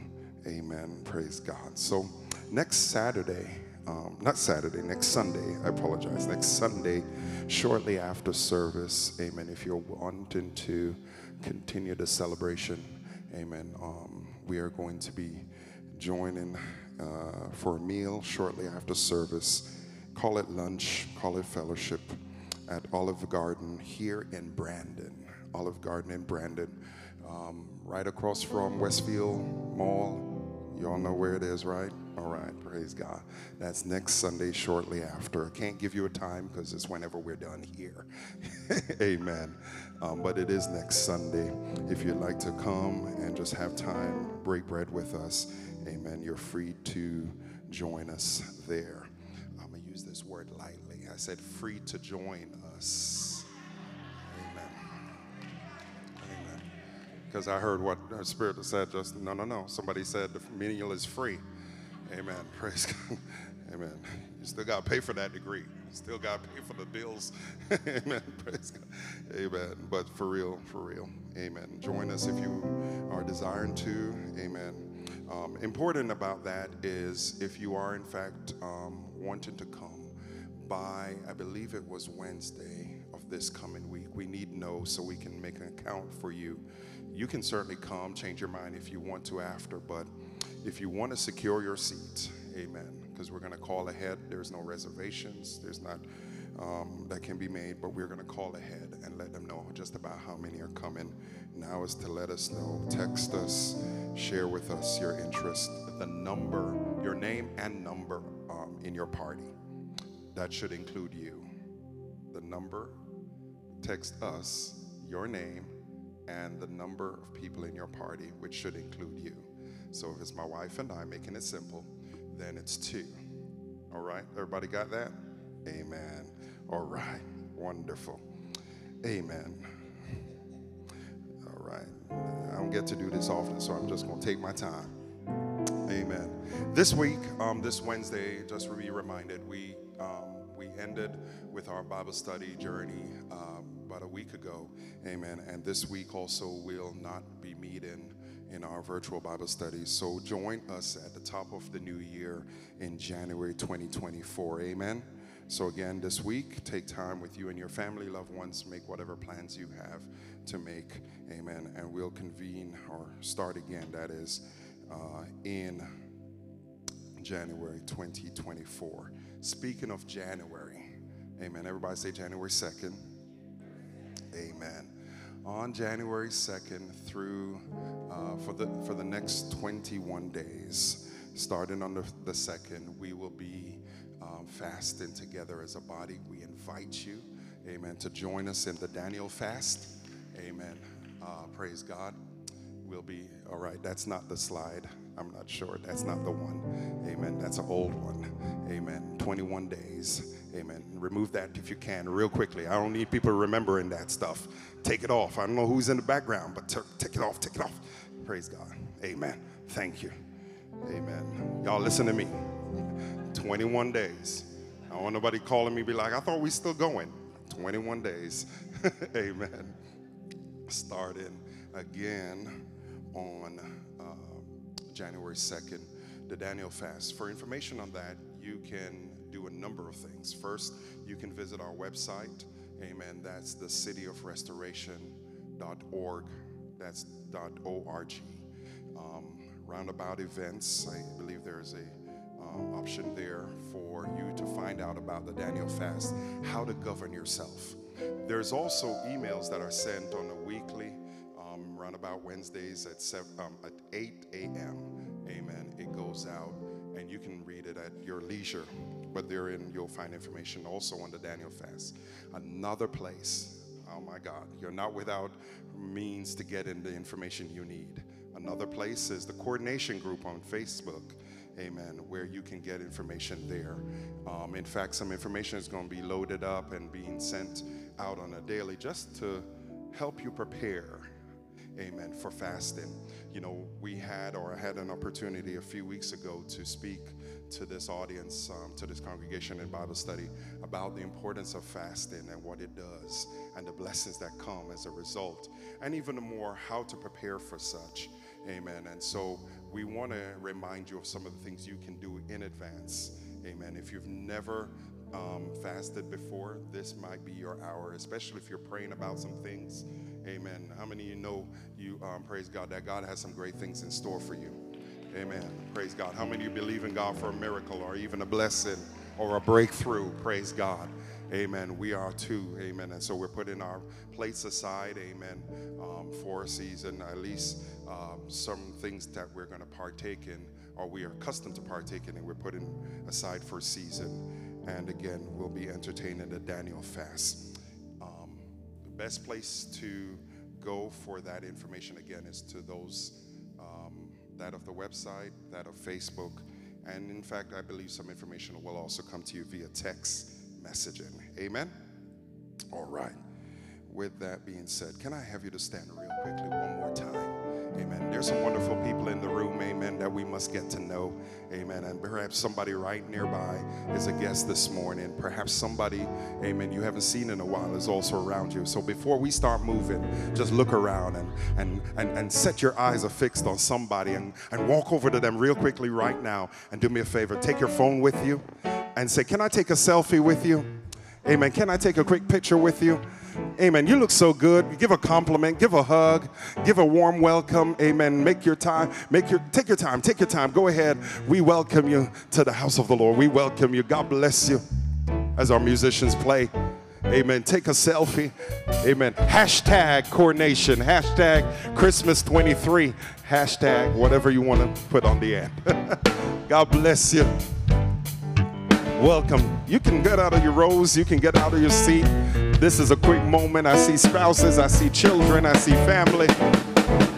amen, praise God. So next Saturday, Um, not Saturday, next Sunday, I apologize, next Sunday, shortly after service, amen, if you're wanting to continue the celebration, amen, um, we are going to be joining uh, for a meal shortly after service, call it lunch, call it fellowship, at Olive Garden here in Brandon, Olive Garden in Brandon, um, right across from Westfield Mall. You all know where it is, right? All right, praise God. That's next Sunday shortly after. I can't give you a time because it's whenever we're done here. Amen. Um, but it is next Sunday. If you'd like to come and just have time, break bread with us, amen, you're free to join us there. I'm going to use this word lightly. I said free to join us. Because I heard what the Spirit said, just, no, no, no. Somebody said the meal is free. Amen. Praise God. Amen. You still got to pay for that degree. You still got to pay for the bills. Amen. Praise God. Amen. But for real, for real. Amen. Join us if you are desiring to. Amen. Um, important about that is if you are, in fact, um, wanting to come by, I believe it was Wednesday of this coming week. We need no so we can make an account for you. You can certainly come, change your mind if you want to after, but if you want to secure your seat, amen, because we're going to call ahead. There's no reservations. There's not um, that can be made, but we're going to call ahead and let them know just about how many are coming. Now is to let us know. Text us. Share with us your interest, the number, your name and number um, in your party. That should include you. The number, text us, your name, and the number of people in your party, which should include you. So if it's my wife and I, making it simple, then it's two. All right, everybody got that? Amen. All right, wonderful. Amen. All right, I don't get to do this often, so I'm just gonna take my time. Amen. This week, um, this Wednesday, just to be reminded, we, um, we ended with our Bible study journey um, about a week ago. Amen. And this week also will not be meeting in our virtual Bible studies. So join us at the top of the new year in January twenty twenty-four. Amen. So again, this week, take time with you and your family, loved ones, make whatever plans you have to make. Amen. And we'll convene or start again, that is, uh, in January twenty twenty-four. Speaking of January, amen. Everybody say January second. Amen. On January second through uh, for the for the next twenty-one days, starting on the, the second, we will be um, fasting together as a body. We invite you, amen, to join us in the Daniel Fast. Amen. Uh, praise God. We'll be, all right, that's not the slide. I'm not sure. That's not the one. Amen. That's an old one. Amen. twenty-one days. Amen. Remove that if you can real quickly. I don't need people remembering that stuff. Take it off. I don't know who's in the background, but take it off. Take it off. Praise God. Amen. Thank you. Amen. Y'all listen to me. twenty-one days. I don't want nobody calling me be like, I thought we still going. twenty-one days. Amen. Starting again on uh, January second, the Daniel Fast. For information on that, you can do a number of things. First, you can visit our website. Amen. That's the city of restoration dot org. That's .org. Um, roundabout events. I believe there is a um, option there for you to find out about the Daniel Fast, how to govern yourself. There's also emails that are sent on a weekly, um, roundabout Wednesdays at seven, um, at eight a m Amen. It goes out, and you can read it at your leisure. But therein, you'll find information also on the Daniel Fast. Another place, oh my God, you're not without means to get in the information you need. Another place is the coordination group on Facebook, amen, where you can get information there. Um, in fact, some information is going to be loaded up and being sent out on a daily just to help you prepare, amen, for fasting. You know, we had or I had an opportunity a few weeks ago to speak to this audience, um, to this congregation in Bible study about the importance of fasting and what it does and the blessings that come as a result, and even more how to prepare for such. Amen. And so we want to remind you of some of the things you can do in advance. Amen. If you've never um, fasted before, this might be your hour, especially if you're praying about some things. Amen. How many of you know you um, praise God that God has some great things in store for you? Amen. Praise God. How many of you believe in God for a miracle or even a blessing or a breakthrough? Praise God. Amen. We are too. Amen. And so we're putting our plates aside. Amen. Um, for a season, at least um, some things that we're going to partake in or we are accustomed to partake in and we're putting aside for a season. And again, we'll be entertaining the Daniel Fast. Um, the best place to go for that information, again, is to those that of the website, that of Facebook, and in fact, I believe some information will also come to you via text messaging. Amen? All right. With that being said, can I have you to stand real quickly one more time? Amen. There's some wonderful people in the room, amen, that we must get to know. Amen. And perhaps somebody right nearby is a guest this morning. Perhaps somebody, amen, you haven't seen in a while is also around you. So before we start moving, just look around and and and, and set your eyes affixed on somebody and, and walk over to them real quickly right now and do me a favor. Take your phone with you and say, can I take a selfie with you? Amen. Can I take a quick picture with you? Amen. You look so good. Give a compliment. Give a hug. Give a warm welcome. Amen. Make your time. Make your take your time. Take your time. Go ahead. We welcome you to the house of the Lord. We welcome you. God bless you. As our musicians play. Amen. Take a selfie. Amen. Hashtag coordination. Hashtag Christmas twenty-three. Hashtag whatever you want to put on the end. God bless you. Welcome. You can get out of your rows. You can get out of your seat. This is a quick moment. I see spouses, I see children, I see family.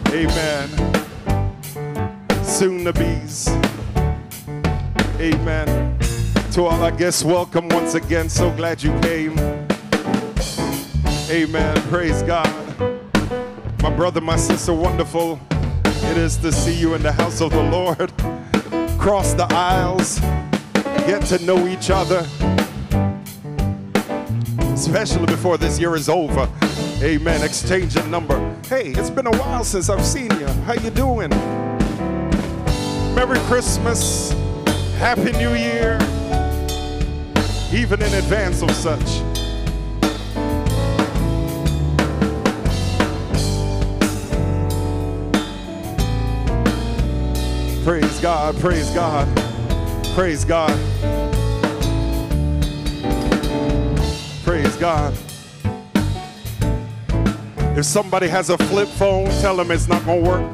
Amen. Soon to be's. Amen. To all our guests, welcome once again. So glad you came. Amen. Praise God. My brother, my sister, wonderful it is to see you in the house of the Lord. Cross the aisles, get to know each other. especially before this year is over. Amen. Exchange a number. Hey, it's been a while since I've seen you. How you doing? Merry Christmas. Happy New Year. Even in advance of such. Praise God, praise God, praise God, praise God. If somebody has a flip phone, tell them it's not going to work.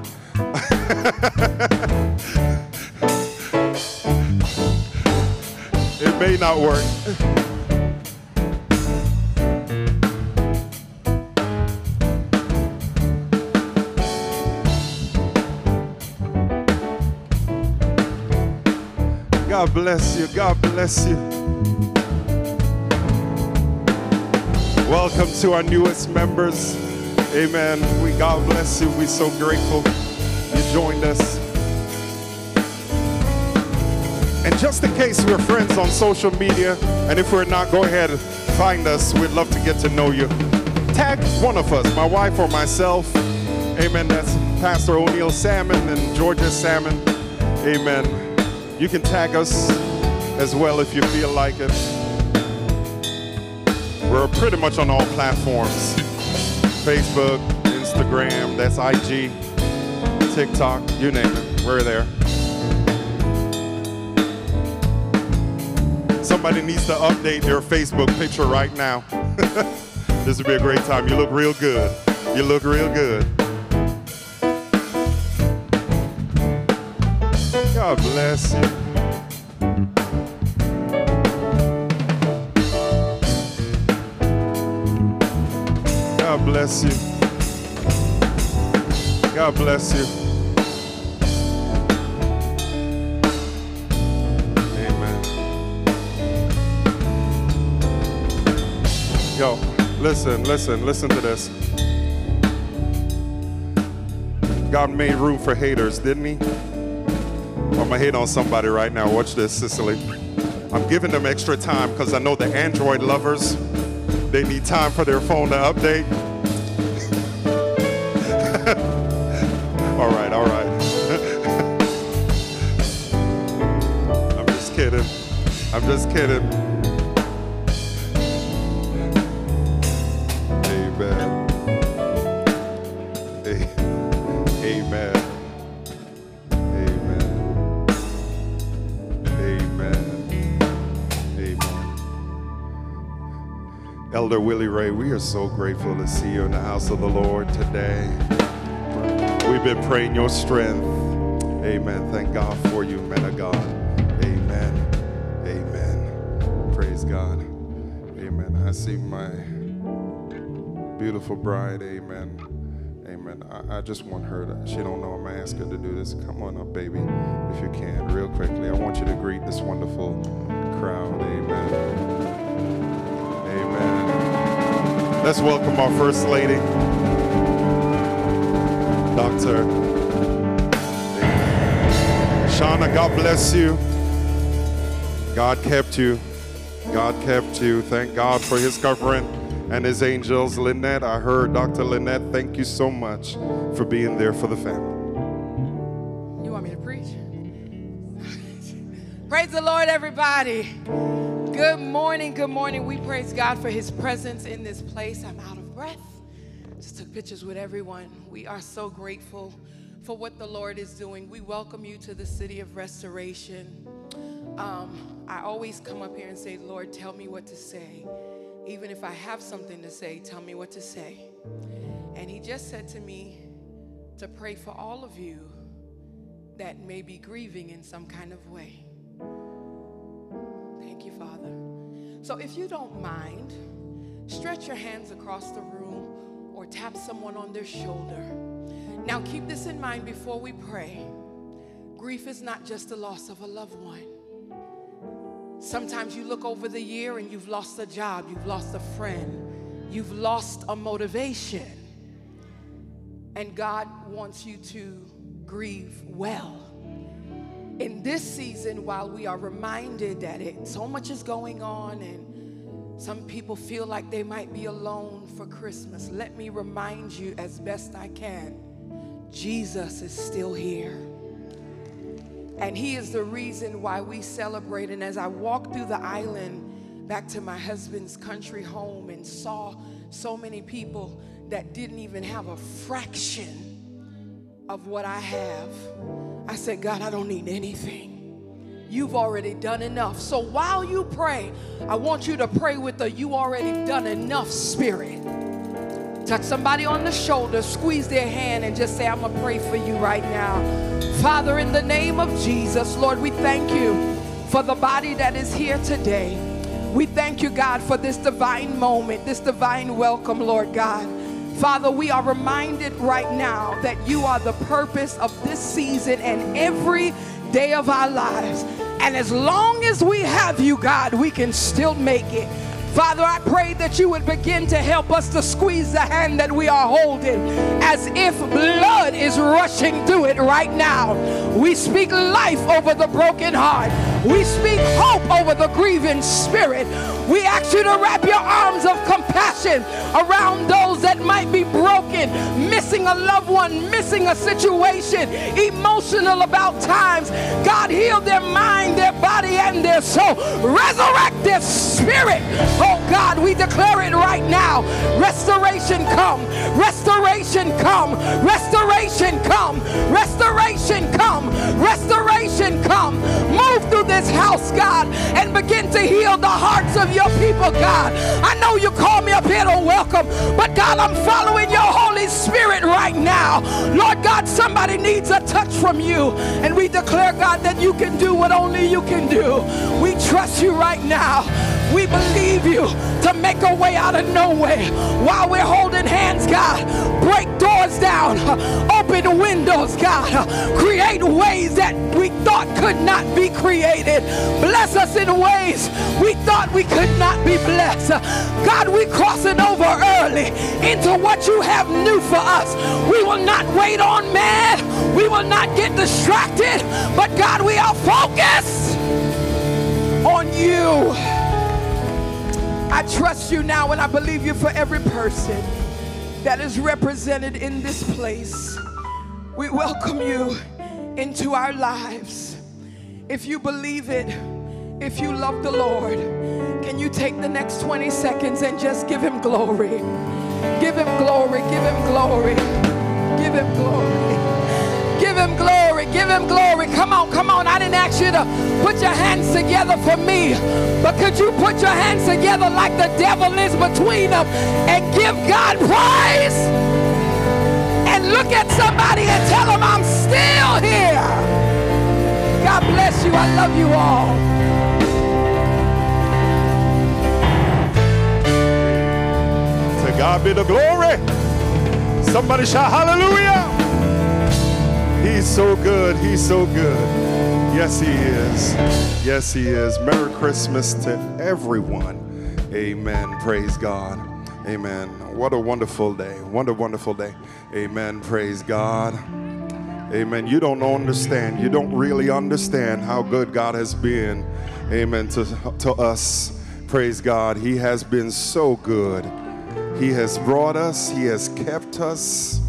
It may not work. God bless you, God bless you. Welcome to our newest members. Amen. We God bless you. We're so grateful you joined us. And just in case we're friends on social media, and if we're not, go ahead and find us. We'd love to get to know you. Tag one of us, my wife or myself. Amen. That's Pastor O'Neill Salmon and Georgia Salmon. Amen. You can tag us as well if you feel like it. We're pretty much on all platforms. Facebook, Instagram, that's I G, TikTok, you name it, we're there. Somebody needs to update their Facebook picture right now. This would be a great time. You look real good. You look real good. God bless you. God bless you. God bless you. Amen. Yo, listen, listen, listen to this. God made room for haters, didn't he? I'm gonna hate on somebody right now. Watch this, Cicely. I'm giving them extra time because I know the Android lovers, they need time for their phone to update. All right, all right. I'm just kidding. I'm just kidding. Amen. Amen. Amen. Elder Willie Ray, we are so grateful to see you in the house of the Lord today. We've been praying your strength. Amen. Thank God for you, man of God. Amen. Amen. Praise God. Amen. I see my beautiful bride. Amen. Amen. I, I just want her to, she don't know I'm going to ask her to do this. Come on up, baby, if you can, real quickly. I want you to greet this wonderful crowd. Amen. Amen. Let's welcome our First Lady, Doctor Sherna. God bless you. God kept you. God kept you. Thank God for his covering and his angels. Lynette, I heard Doctor Lynette, thank you so much for being there for the family. You want me to preach? Praise the Lord, everybody. Good morning, good morning. We praise God for his presence in this place. I'm out of breath. Just took pictures with everyone. We are so grateful for what the Lord is doing. We welcome you to the City of Restoration. Um, I always come up here and say, Lord, tell me what to say. Even if I have something to say, tell me what to say. And he just said to me to pray for all of you that may be grieving in some kind of way. Thank you, Father. So if you don't mind, stretch your hands across the room or tap someone on their shoulder. Now keep this in mind before we pray. Grief is not just the loss of a loved one. Sometimes you look over the year and you've lost a job, you've lost a friend, you've lost a motivation. And God wants you to grieve well. In this season, while we are reminded that it, so much is going on and Some people feel like they might be alone for Christmas. Let me remind you as best I can, Jesus is still here. And he is the reason why we celebrate. And as I walked through the island back to my husband's country home and saw so many people that didn't even have a fraction of what I have, I said, God, I don't need anything. You've already done enough. So while you pray, I want you to pray with the "you already done enough" spirit. Touch somebody on the shoulder, squeeze their hand, and just say, I'm going to pray for you right now. Father, in the name of Jesus, Lord, we thank you for the body that is here today. We thank you, God, for this divine moment, this divine welcome, Lord God. Father, we are reminded right now that you are the purpose of this season and every day of our lives. And as long as we have you, God, we can still make it. Father, I pray that you would begin to help us to squeeze the hand that we are holding as if blood is rushing through it right now. We speak life over the broken heart. We speak hope over the grieving spirit. We ask you to wrap your arms of compassion around those that might be broken, missing a loved one, missing a situation, emotional about times. God, heal their mind, their body, and their soul. Resurrect their spirit. Oh God, we declare it right now. Restoration come, restoration come, restoration come, restoration come, restoration come. Move through this house, God, and begin to heal the hearts of your people, God. I know you called me up here to welcome, but God, I'm following your Holy Spirit right now. Lord God, somebody needs a touch from you, and we declare, God, that you can do what only you can do. We trust you right now. We believe you to make a way out of no way. While we're holding hands, God, break doors down, open windows, God, create ways that we thought could not be created. Bless us in ways we thought we could not be blessed. God, we're crossing over early into what you have new for us. We will not wait on man. We will not get distracted. But God, we are focused on you. I trust you now, and I believe you for every person that is represented in this place. We welcome you into our lives. If you believe it, if you love the Lord, can you take the next twenty seconds and just give him glory? Give him glory, give him glory, give him glory. Give him glory, give him glory. Come on, come on. I didn't ask you to put your hands together for me, but could you put your hands together like the devil is between them and give God praise? And look at somebody and tell them, I'm still here. God bless you. I love you all. To God be the glory. Somebody shout hallelujah. He's so good. He's so good. Yes, he is. Yes, he is. Merry Christmas to everyone. Amen. Praise God. Amen. What a wonderful day. What a wonderful day. Amen. Praise God. Amen. You don't understand. You don't really understand how good God has been. Amen. To, to us. Praise God. He has been so good. He has brought us. He has kept us.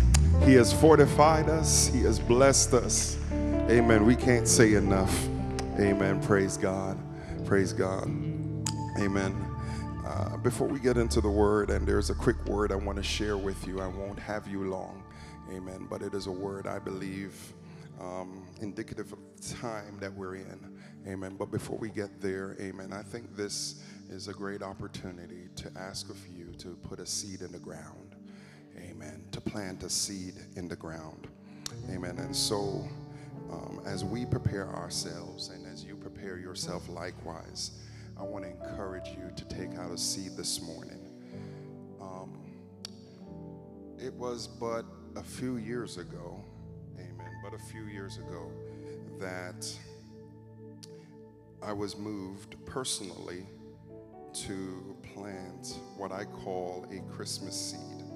He has fortified us. He has blessed us. Amen. We can't say enough. Amen. Praise God. Praise God. Amen. Uh, before we get into the word, and there's a quick word I want to share with you. I won't have you long. Amen. But it is a word, I believe, um, indicative of the time that we're in. Amen. But before we get there, amen, I think this is a great opportunity to ask of you to put a seed in the ground. Amen. To plant a seed in the ground. Amen. And so um, as we prepare ourselves and as you prepare yourself likewise, I want to encourage you to take out a seed this morning. Um, it was but a few years ago, amen, but a few years ago that I was moved personally to plant what I call a Christmas seed.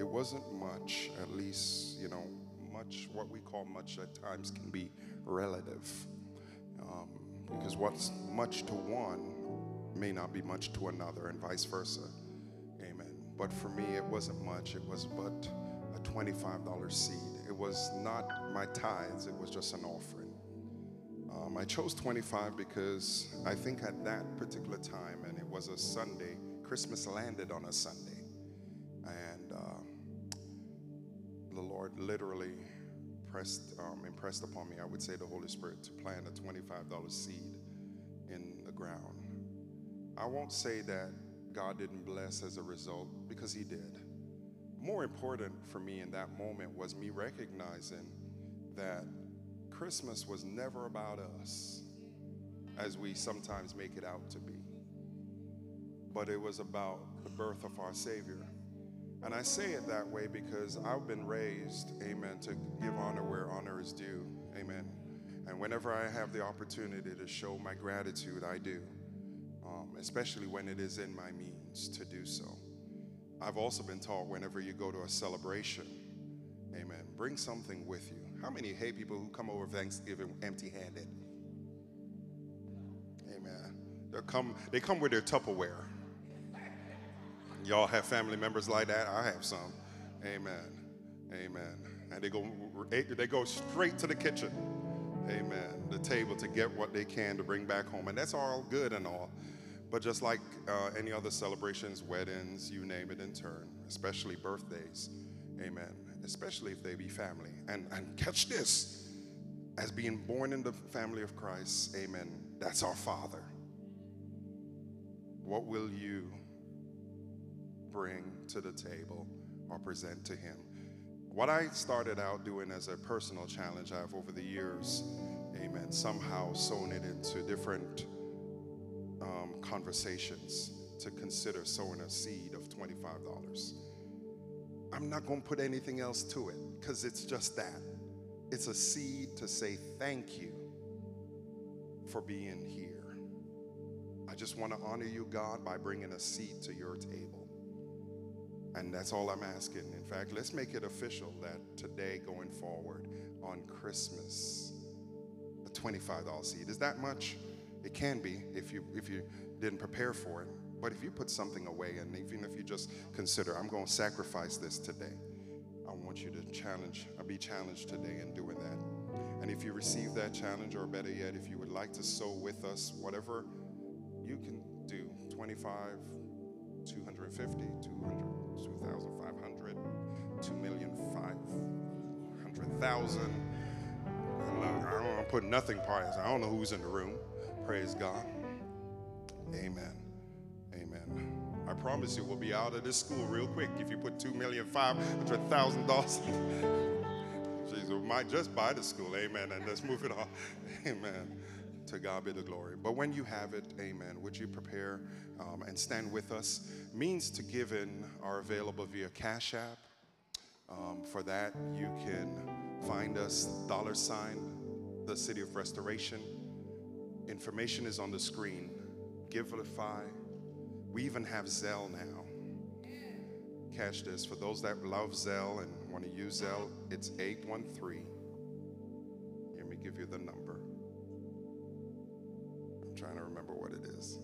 It wasn't much, at least, you know, much, what we call much at times can be relative. Um, because what's much to one may not be much to another, and vice versa. Amen. But for me, it wasn't much. It was but a twenty-five dollar seed. It was not my tithes. It was just an offering. Um, I chose twenty-five because I think at that particular time, and it was a Sunday, Christmas landed on a Sunday, and uh, the Lord literally pressed, um, impressed upon me, I would say the Holy Spirit, to plant a twenty-five dollar seed in the ground. I won't say that God didn't bless as a result, because he did. More important for me in that moment was me recognizing that Christmas was never about us, as we sometimes make it out to be, but it was about the birth of our Savior. And I say it that way because I've been raised, amen, to give honor where honor is due, amen. And whenever I have the opportunity to show my gratitude, I do, um, especially when it is in my means to do so. I've also been taught whenever you go to a celebration, amen, bring something with you. How many hey people who come over Thanksgiving empty-handed? Amen. They come, they come with their Tupperware. Y'all have family members like that? I have some. Amen. Amen. And they go, they go straight to the kitchen. Amen. The table to get what they can to bring back home. And that's all good and all. But just like uh, any other celebrations, weddings, you name it in turn, especially birthdays. Amen. Especially if they be family. And, and catch this, as being born in the family of Christ, amen, that's our Father. What will you bring to the table or present to him? What I started out doing as a personal challenge, I've over the years, amen, somehow sewn it into different um, conversations to consider sowing a seed of twenty-five dollars. I'm not going to put anything else to it because it's just that. It's a seed to say thank you for being here. I just want to honor you, God, by bringing a seed to your table. And that's all I'm asking. In fact, let's make it official that today going forward on Christmas, a twenty-five dollar seed. Is that much? It can be if you, if you didn't prepare for it. But if you put something away, and even if you just consider, I'm going to sacrifice this today, I want you to challenge, be challenged today in doing that. And if you receive that challenge, or better yet, if you would like to sow with us, whatever you can do, twenty-five, two fifty, two hundred, two thousand five hundred, two million five hundred thousand. I don't want to put nothing past. I don't know who's in the room. Praise God. Amen. Amen. I promise you, we'll be out of this school real quick if you put two million five hundred thousand dollars. Jesus, we might just buy the school, amen, and let's move it on, amen. To God be the glory. But when you have it, amen, would you prepare um, and stand with us? Means to give in are available via Cash App. Um, for that, you can find us, dollar sign, the City of Restoration. Information is on the screen. Givelify. We even have Zelle now. Catch this. For those that love Zelle and want to use Zelle, it's eight one three. Let me give you the number. I'm trying to remember what it is.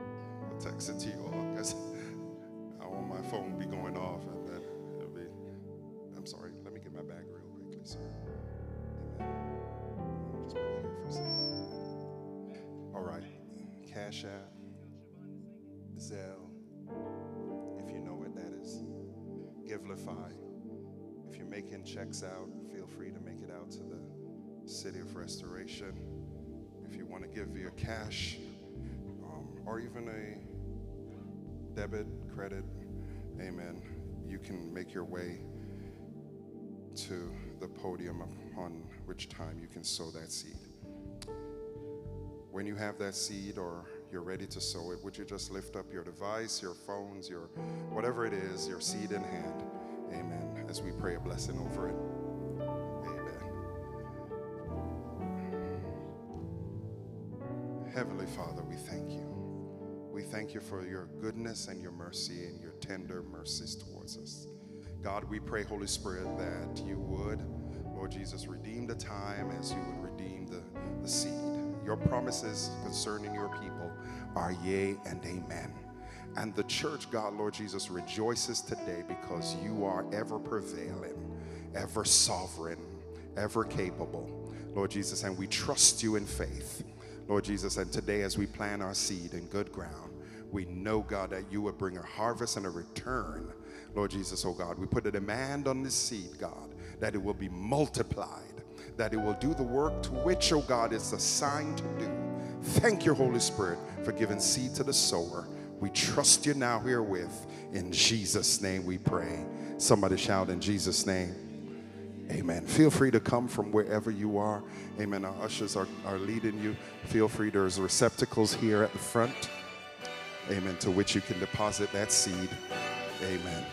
I'll text it to you all because I want my phone to be going off. And then it'll be, I'm sorry. Let me get my bag real quickly, sir. Amen. Just put it here for a second. All right. Cash App, Zelle, if you know what that is. Givelify. If you're making checks out, feel free to make it out to the City of Restoration. If you want to give via cash um, or even a debit, credit, amen, you can make your way to the podium upon which time you can sow that seed. When you have that seed or you're ready to sow it, would you just lift up your device, your phones, your whatever it is, your seed in hand, amen, as we pray a blessing over it. Amen. Heavenly Father, we thank you. We thank you for your goodness and your mercy and your tender mercies towards us. God, we pray, Holy Spirit, that you would, Lord Jesus, redeem the time as you would redeem the, the seed. Your promises concerning your people are yea and amen. And the church, God, Lord Jesus, rejoices today because you are ever prevailing, ever sovereign, ever capable, Lord Jesus, and we trust you in faith, Lord Jesus. And today as we plant our seed in good ground, we know, God, that you would bring a harvest and a return, Lord Jesus, oh God. We put a demand on this seed, God, that it will be multiplied, that it will do the work to which, oh God, it's assigned to do. Thank you, Holy Spirit, for giving seed to the sower. We trust you now herewith. In Jesus' name we pray. Somebody shout in Jesus' name. Amen. Feel free to come from wherever you are. Amen. Our ushers are, are leading you. Feel free. There's receptacles here at the front. Amen. To which you can deposit that seed. Amen.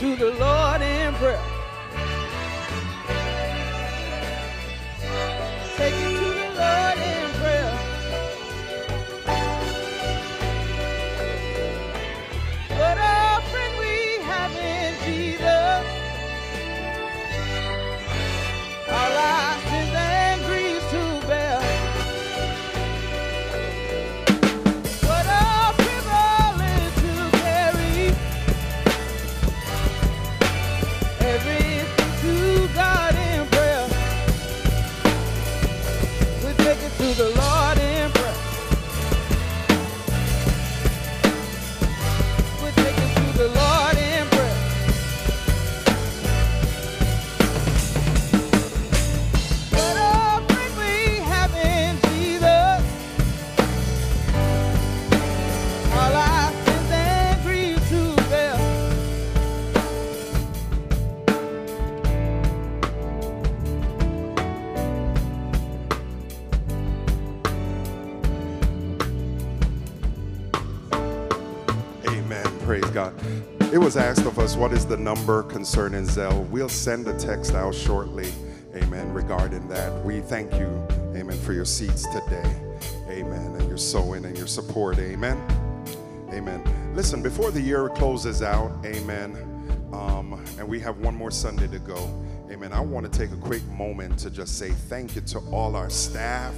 To the Lord in prayer. Take it to the Lord in prayer. What offering we have in Jesus. Our losses and griefs to bear. What offering all is to carry. Everything to God in prayer. We take it to the Lord in prayer. We take it to the Lord in prayer. What offering we have in Jesus. All our sins and griefs to bear. Amen. Praise God. It was asked of us, what is the number concerning Zelle? We'll send a text out shortly, amen, regarding that. We thank you, amen, for your seeds today, amen, and your sowing and your support, amen, amen. Listen, before the year closes out, amen, um, and we have one more Sunday to go, amen, I want to take a quick moment to just say thank you to all our staff.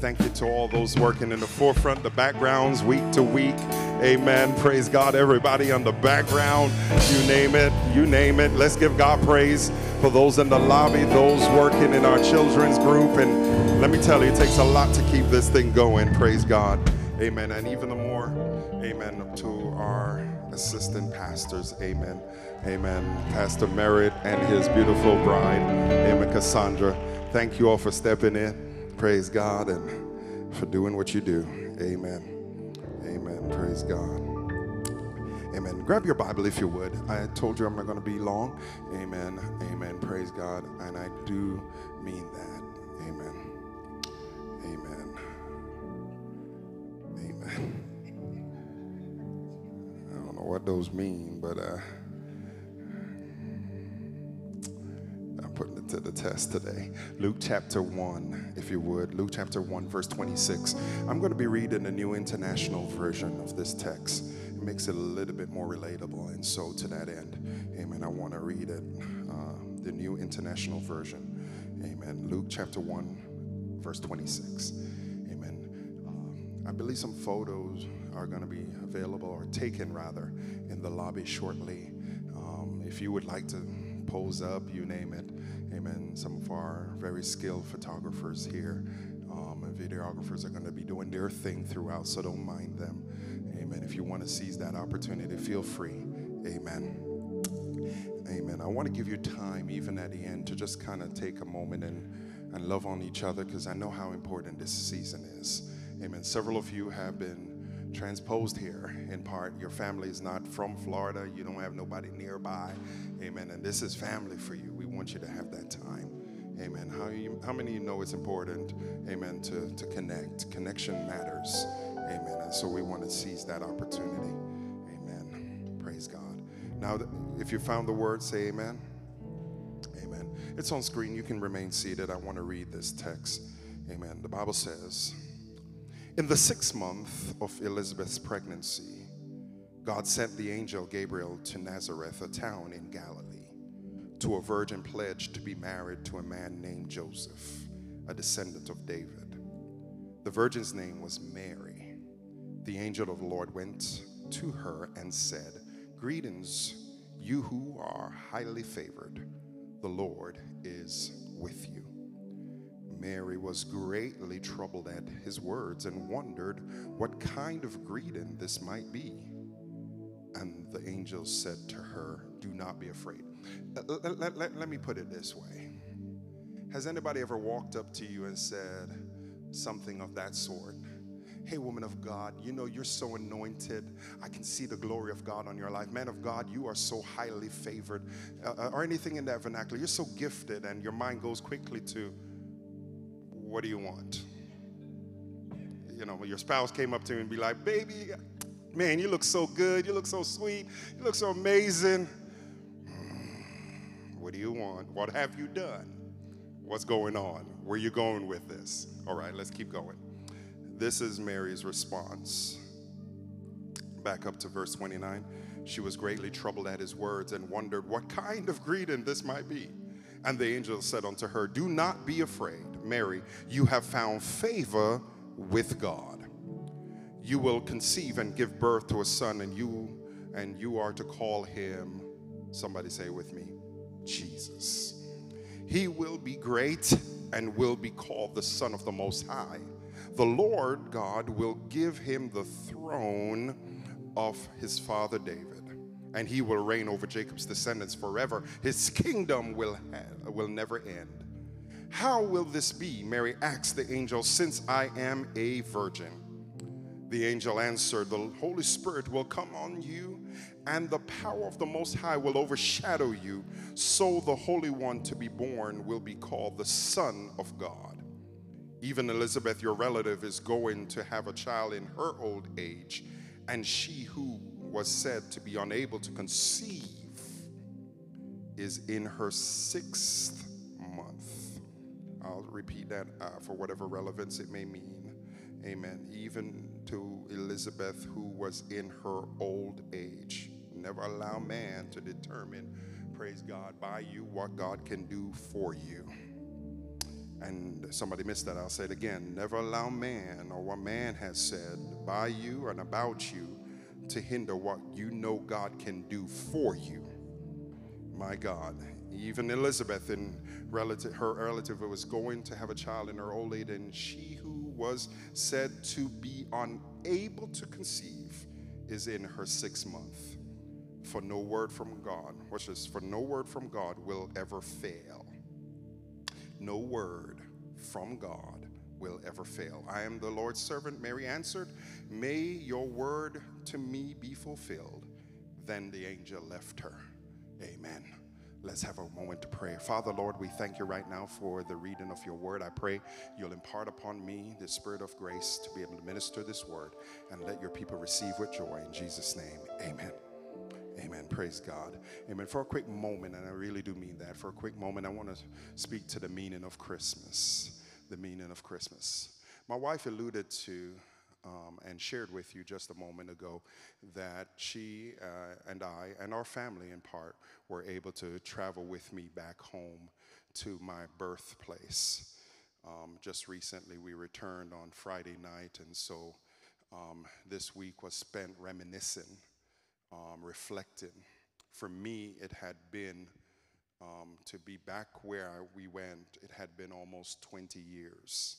Thank you to all those working in the forefront, the backgrounds, week to week. Amen. Praise God. Everybody on the background, you name it, you name it. Let's give God praise for those in the lobby, those working in our children's group. And let me tell you, it takes a lot to keep this thing going. Praise God. Amen. And even the more, amen, to our assistant pastors. Amen. Amen. Pastor Merritt and his beautiful bride, Amen, Cassandra. Thank you all for stepping in. Praise God, and for doing what you do. Amen. Amen. Praise God. Amen. Grab your Bible if you would. I told you I'm not going to be long. Amen. Amen. Praise God. And I do mean that. Amen. Amen. Amen. I don't know what those mean, but uh, I'm putting it to the test today. Luke chapter one, if you would. Luke chapter one, verse twenty-six. I'm going to be reading the New International Version of this text. It makes it a little bit more relatable. And so to that end, amen, I want to read it, uh, the New International Version. Amen. Luke chapter one, verse twenty-six. Amen. Um, I believe some photos are going to be available, or taken rather, in the lobby shortly. Um, if you would like to pose up, you name it, amen. Some of our very skilled photographers here, um, and videographers are going to be doing their thing throughout, so don't mind them, amen. If you want to seize that opportunity, feel free, amen. Amen. I want to give you time, even at the end, to just kind of take a moment and, and love on each other, because I know how important this season is, amen. Several of you have been transposed here in part. Your family is not from Florida. You don't have nobody nearby. Amen. And this is family for you. We want you to have that time. Amen. How, you, how many of you know it's important, amen, to, to connect? Connection matters. Amen. And so we want to seize that opportunity. Amen. Praise God. Now, if you found the word, say amen. Amen. It's on screen. You can remain seated. I want to read this text. Amen. The Bible says, in the sixth month of Elizabeth's pregnancy, God sent the angel Gabriel to Nazareth, a town in Galilee, to a virgin pledged to be married to a man named Joseph, a descendant of David. The virgin's name was Mary. The angel of the Lord went to her and said, greetings, you who are highly favored. The Lord is with you. Mary was greatly troubled at his words and wondered what kind of greeting this might be. And the angel said to her, do not be afraid. Let, let, let, let me put it this way. Has anybody ever walked up to you and said something of that sort? Hey, woman of God, you know, you're so anointed. I can see the glory of God on your life. Man of God, you are so highly favored. Uh, or anything in that vernacular. You're so gifted, and your mind goes quickly to, what do you want? You know, when your spouse came up to you and be like, baby, man, you look so good. You look so sweet. You look so amazing. What do you want? What have you done? What's going on? Where are you going with this? All right, let's keep going. This is Mary's response. Back up to verse twenty-nine. She was greatly troubled at his words and wondered what kind of greeting this might be. And the angel said unto her, do not be afraid, Mary, you have found favor with God. You will conceive and give birth to a son, and you and you are to call him, somebody say with me, Jesus. He will be great and will be called the Son of the Most High. The Lord God will give him the throne of his father David, and he will reign over Jacob's descendants forever. His kingdom will have, will never end. How will this be? Mary asked the angel, since I am a virgin. The angel answered, the Holy Spirit will come on you, and the power of the Most High will overshadow you. So the Holy One to be born will be called the Son of God. Even Elizabeth, your relative, is going to have a child in her old age, and she who was said to be unable to conceive is in her sixth month. I'll repeat that uh, for whatever relevance it may mean. Amen. Even to Elizabeth, who was in her old age. Never allow man to determine, praise God, by you what God can do for you. And somebody missed that. I'll say it again. Never allow man or what man has said by you and about you to hinder what you know God can do for you. My God. Even Elizabeth, in relative, her relative was going to have a child in her old age, and she who was said to be unable to conceive is in her sixth month. For no word from God, which is for no word from God will ever fail. No word from God will ever fail. I am the Lord's servant, Mary answered. May your word to me be fulfilled. Then the angel left her. Amen. Let's have a moment to pray. Father, Lord, we thank you right now for the reading of your word. I pray you'll impart upon me the spirit of grace to be able to minister this word and let your people receive with joy. In Jesus' name, amen. Amen. Praise God. Amen. For a quick moment, and I really do mean that, for a quick moment, I want to speak to the meaning of Christmas. The meaning of Christmas. My wife alluded to Um, and shared with you just a moment ago that she uh, and I and our family in part were able to travel with me back home to my birthplace. Um, just recently we returned on Friday night, and so um, this week was spent reminiscing, um, reflecting. For me, it had been, um, to be back where we went, it had been almost twenty years.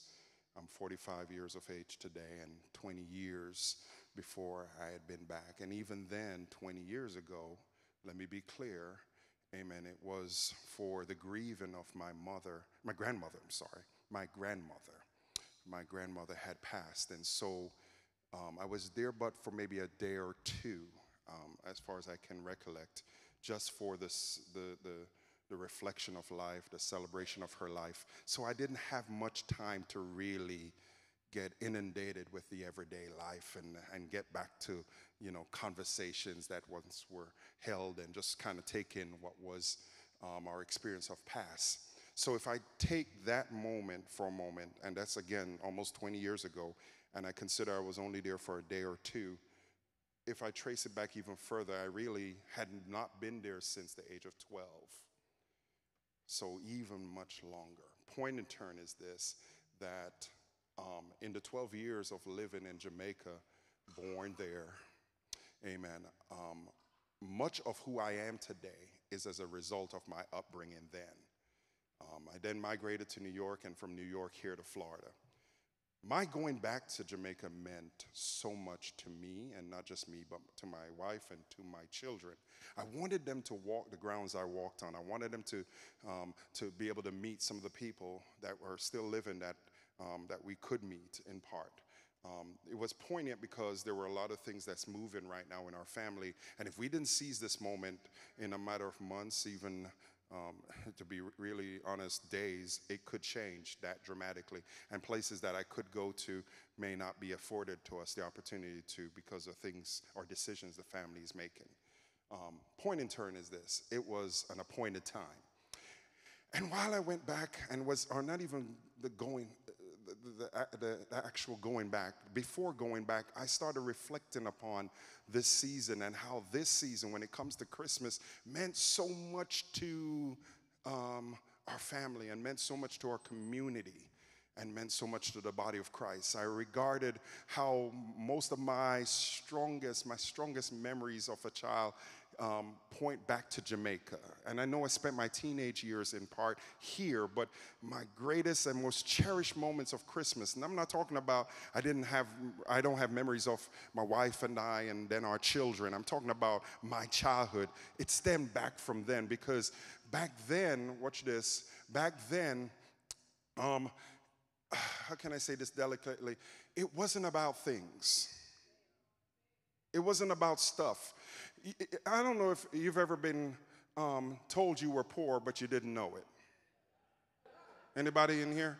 I'm forty-five years of age today, and twenty years before I had been back. And even then, twenty years ago, let me be clear, amen, it was for the grieving of my mother, my grandmother, I'm sorry, my grandmother. My grandmother had passed, and so Um, I was there but for maybe a day or two, um, as far as I can recollect, just for this, the, the, the reflection of life, the celebration of her life. So I didn't have much time to really get inundated with the everyday life and, and get back to, you know, conversations that once were held and just kind of take in what was um, our experience of past. So if I take that moment for a moment, and that's again almost twenty years ago, and I consider I was only there for a day or two, if I trace it back even further, I really had not been there since the age of twelve. So even much longer. Point in turn is this, that um, in the twelve years of living in Jamaica, born there, amen, um, much of who I am today is as a result of my upbringing then. Um, I then migrated to New York, and from New York here to Florida. My going back to Jamaica meant so much to me, and not just me, but to my wife and to my children. I wanted them to walk the grounds I walked on. I wanted them to, um, to be able to meet some of the people that were still living that, um, that we could meet in part. Um, it was poignant because there were a lot of things that's moving right now in our family, and if we didn't seize this moment in a matter of months, even Um, to be really honest, days, it could change that dramatically. And places that I could go to may not be afforded to us the opportunity to because of things or decisions the family is making. Um, point in turn is this, it was an appointed time. And while I went back and was, or not even the going, the, the, the, the actual going back, before going back, I started reflecting upon this season and how this season, when it comes to Christmas, meant so much to um, our family and meant so much to our community and meant so much to the body of Christ. I regarded how most of my strongest, my strongest memories of a child Um, point back to Jamaica. And I know I spent my teenage years in part here, but my greatest and most cherished moments of Christmas, and I'm not talking about I didn't have, I don't have memories of my wife and I and then our children. I'm talking about my childhood. It stemmed back from then because back then, watch this, back then, um, how can I say this delicately? It wasn't about things. It wasn't about stuff. I don't know if you've ever been um, told you were poor, but you didn't know it. Anybody in here?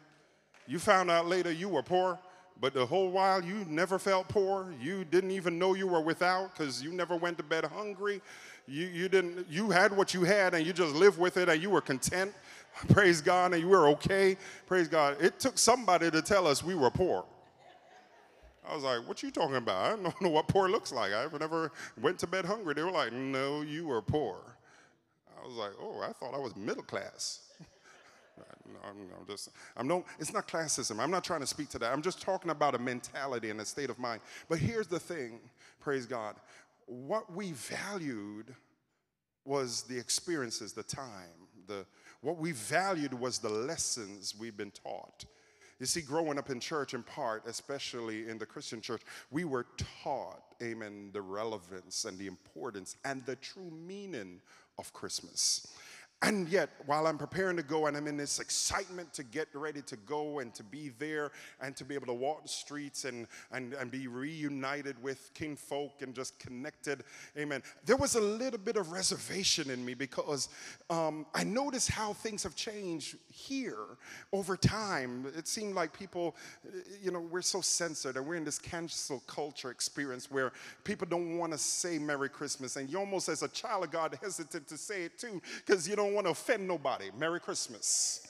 You found out later you were poor, but the whole while you never felt poor. You didn't even know you were without because you never went to bed hungry. You, you, didn't, you had what you had, and you just lived with it, and you were content. Praise God, and you were okay. Praise God. It took somebody to tell us we were poor. I was like, what you talking about? I don't know what poor looks like. I never went to bed hungry. They were like, no, you were poor. I was like, oh, I thought I was middle class. no, I'm, I'm just, I'm no, it's not classism. I'm not trying to speak to that. I'm just talking about a mentality and a state of mind. But here's the thing, praise God. What we valued was the experiences, the time. The, what we valued was the lessons we've been taught. You see, growing up in church, in part, especially in the Christian church, we were taught, amen, the relevance and the importance and the true meaning of Christmas. And yet, while I'm preparing to go and I'm in this excitement to get ready to go and to be there and to be able to walk the streets and, and, and be reunited with kinfolk and just connected, amen, there was a little bit of reservation in me because um, I noticed how things have changed here over time. It seemed like people, you know, we're so censored and we're in this cancel culture experience where people don't want to say Merry Christmas. And you almost, as a child of God, hesitant to say it too because you don't want to offend nobody. Merry Christmas.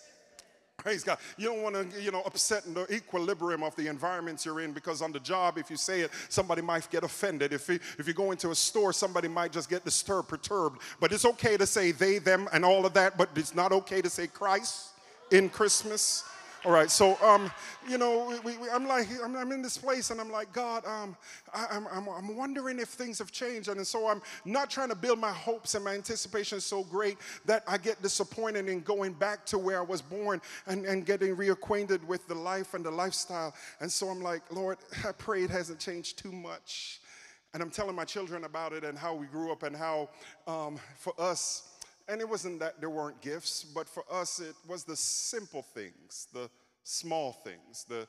Praise God. You don't want to, you know, upset the equilibrium of the environments you're in because on the job, if you say it, somebody might get offended. If you, if you go into a store, somebody might just get disturbed, perturbed. But it's okay to say they, them, and all of that, but it's not okay to say Christ in Christmas. All right, so, um, you know, we, we, I'm like, I'm, I'm in this place and I'm like, God, um, I, I'm, I'm, I'm wondering if things have changed. And so I'm not trying to build my hopes and my anticipation so great that I get disappointed in going back to where I was born and, and getting reacquainted with the life and the lifestyle. And so I'm like, Lord, I pray it hasn't changed too much. And I'm telling my children about it and how we grew up and how um, for us, and it wasn't that there weren't gifts, but for us, it was the simple things, the small things. The,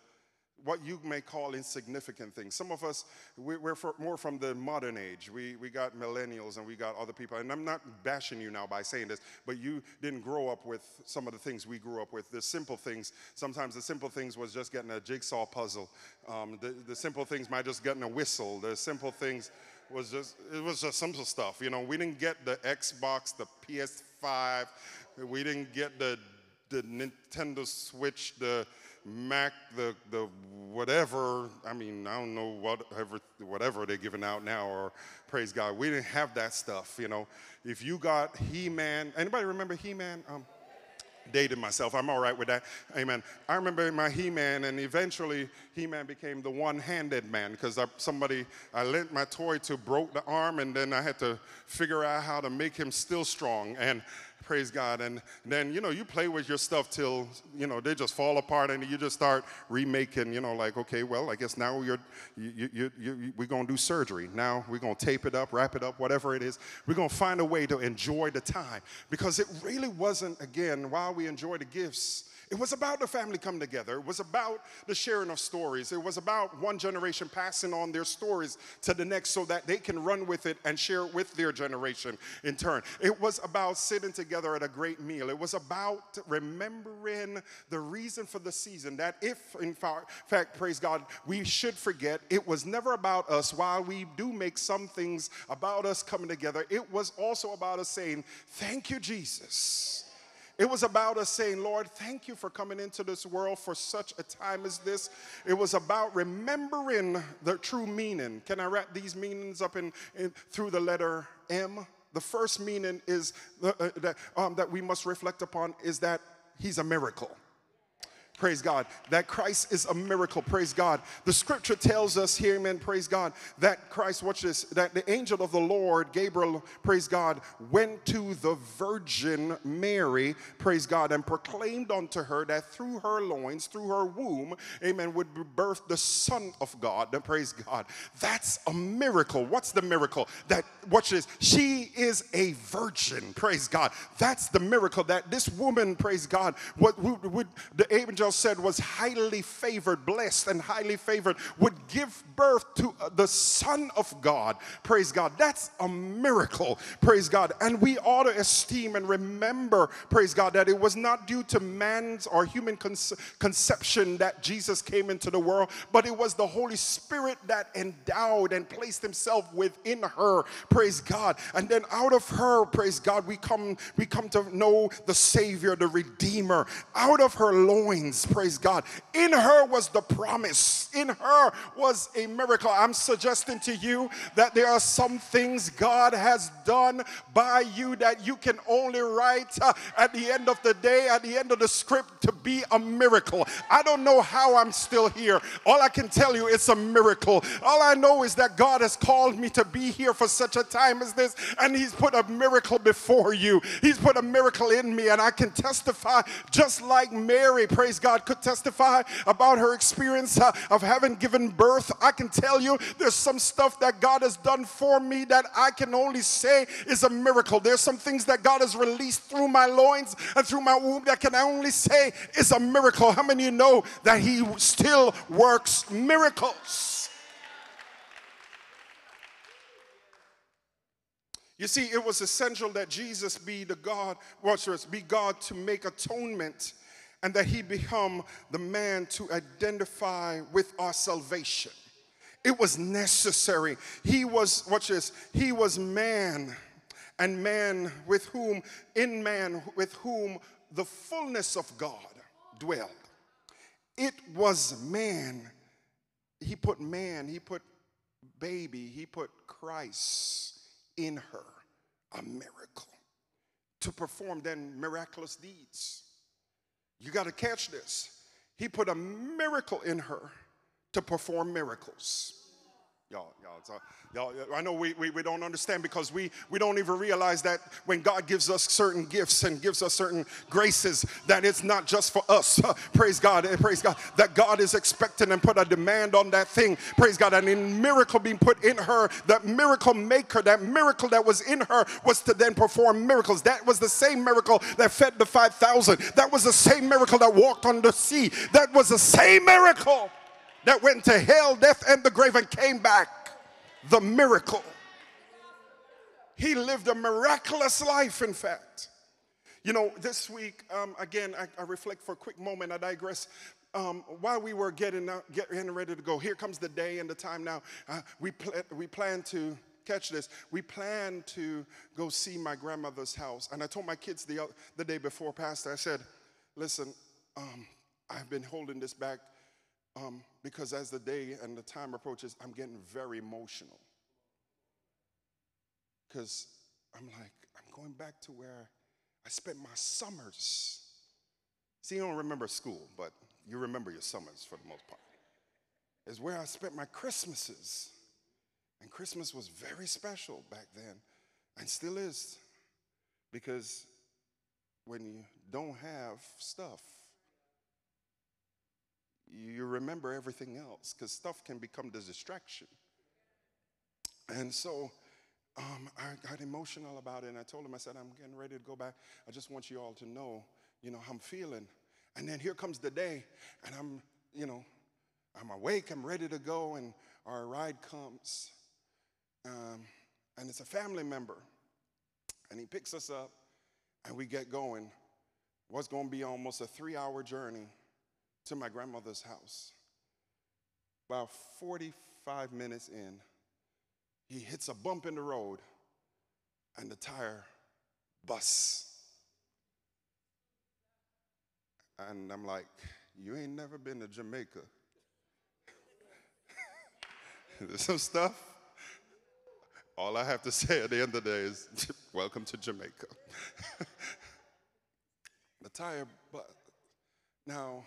what you may call insignificant things. Some of us, we're more from the modern age. We, we got millennials and we got other people. And I'm not bashing you now by saying this, but you didn't grow up with some of the things we grew up with. The simple things, sometimes the simple things was just getting a jigsaw puzzle. Um, the, the simple things might just getting a whistle. The simple things was just, it was just simple stuff. You know, we didn't get the Xbox, the P S five. We didn't get the, the Nintendo Switch, the Mac, the the whatever. I mean, I don't know whatever whatever they're giving out now. Or praise God, we didn't have that stuff, you know. If you got He-Man, anybody remember He-Man? Um, dated myself. I'm all right with that. Amen. I remember my He-Man, and eventually He-Man became the one-handed man because somebody I lent my toy to broke the arm, and then I had to figure out how to make him still strong. And praise God. And then, you know, you play with your stuff till, you know, they just fall apart and you just start remaking, you know, like, okay, well, I guess now you're, you, you, you, you, we're going to do surgery. Now we're going to tape it up, wrap it up, whatever it is. We're going to find a way to enjoy the time because it really wasn't, again, while we enjoy the gifts, it was about the family coming together. It was about the sharing of stories. It was about one generation passing on their stories to the next so that they can run with it and share it with their generation in turn. It was about sitting together at a great meal. It was about remembering the reason for the season, that if, in fact, praise God, we should forget, it was never about us. While we do make some things about us coming together, it was also about us saying, thank you, Jesus. It was about us saying, Lord, thank you for coming into this world for such a time as this. It was about remembering the true meaning. Can I wrap these meanings up in, in through the letter M? The first meaning is uh, that, um, that we must reflect upon is that he's a miracle. Praise God. That Christ is a miracle. Praise God. The scripture tells us here, amen, praise God, that Christ, watch this, that the angel of the Lord, Gabriel, praise God, went to the Virgin Mary, praise God, and proclaimed unto her that through her loins, through her womb, amen, would be birthed the Son of God. Praise God. That's a miracle. What's the miracle? That, watch this, she is a virgin. Praise God. That's the miracle that this woman, praise God, what would, would the angel said was highly favored, blessed and highly favored, would give birth to the Son of God. Praise God. That's a miracle. Praise God. And we ought to esteem and remember, praise God, that it was not due to man's or human conce- conception that Jesus came into the world, but it was the Holy Spirit that endowed and placed himself within her. Praise God. And then out of her, praise God, we come, we come to know the Savior, the Redeemer. Out of her loins, praise God. In her was the promise. In her was a miracle. I'm suggesting to you that there are some things God has done by you that you can only write uh, at the end of the day, at the end of the script, to be a miracle. I don't know how I'm still here. All I can tell you, it's a miracle. All I know is that God has called me to be here for such a time as this, and he's put a miracle before you. He's put a miracle in me, and I can testify just like Mary, praise God, could testify about her experience uh, of having given birth. I can tell you there's some stuff that God has done for me that I can only say is a miracle. There's some things that God has released through my loins and through my womb that can I only say is a miracle. How many of you know that he still works miracles? You see, it was essential that Jesus be the God, watch this, be God to make atonement, and that he become the man to identify with our salvation. It was necessary. He was, watch this, he was man, and man with whom, in man with whom the fullness of God dwelled. It was man. He put man, he put baby, he put Christ in her, a miracle, to perform then miraculous deeds. You got to catch this. He put a miracle in her to perform miracles. Y'all, y'all, y'all, I know we, we, we don't understand because we, we don't even realize that when God gives us certain gifts and gives us certain graces, that it's not just for us. Uh, praise God, praise God, that God is expecting and put a demand on that thing. Praise God, and in miracle being put in her, that miracle maker, that miracle that was in her was to then perform miracles. That was the same miracle that fed the five thousand. That was the same miracle that walked on the sea. That was the same miracle that went to hell, death, and the grave and came back. The miracle. He lived a miraculous life, in fact. You know, this week, um, again, I, I reflect for a quick moment, I digress. Um, while we were getting, uh, getting ready to go, here comes the day and the time now. Uh, we, pl we plan to, catch this, we plan to go see my grandmother's house. And I told my kids the, other, the day before, Pastor, I said, listen, um, I've been holding this back um, because as the day and the time approaches, I'm getting very emotional. Because I'm like, I'm going back to where I spent my summers. See, you don't remember school, but you remember your summers for the most part. It's where I spent my Christmases. And Christmas was very special back then, and still is, because when you don't have stuff, you remember everything else, because stuff can become the distraction. And so um, I got emotional about it, and I told him, I said, I'm getting ready to go back. I just want you all to know, you know, how I'm feeling. And then here comes the day, and I'm, you know, I'm awake, I'm ready to go, and our ride comes. Um, and it's a family member, and he picks us up, and we get going. What's going to be almost a three hour journey to my grandmother's house. About forty-five minutes in, he hits a bump in the road, and the tire busts. And I'm like, you ain't never been to Jamaica. There's some stuff. All I have to say at the end of the day is, welcome to Jamaica. The tire, but now,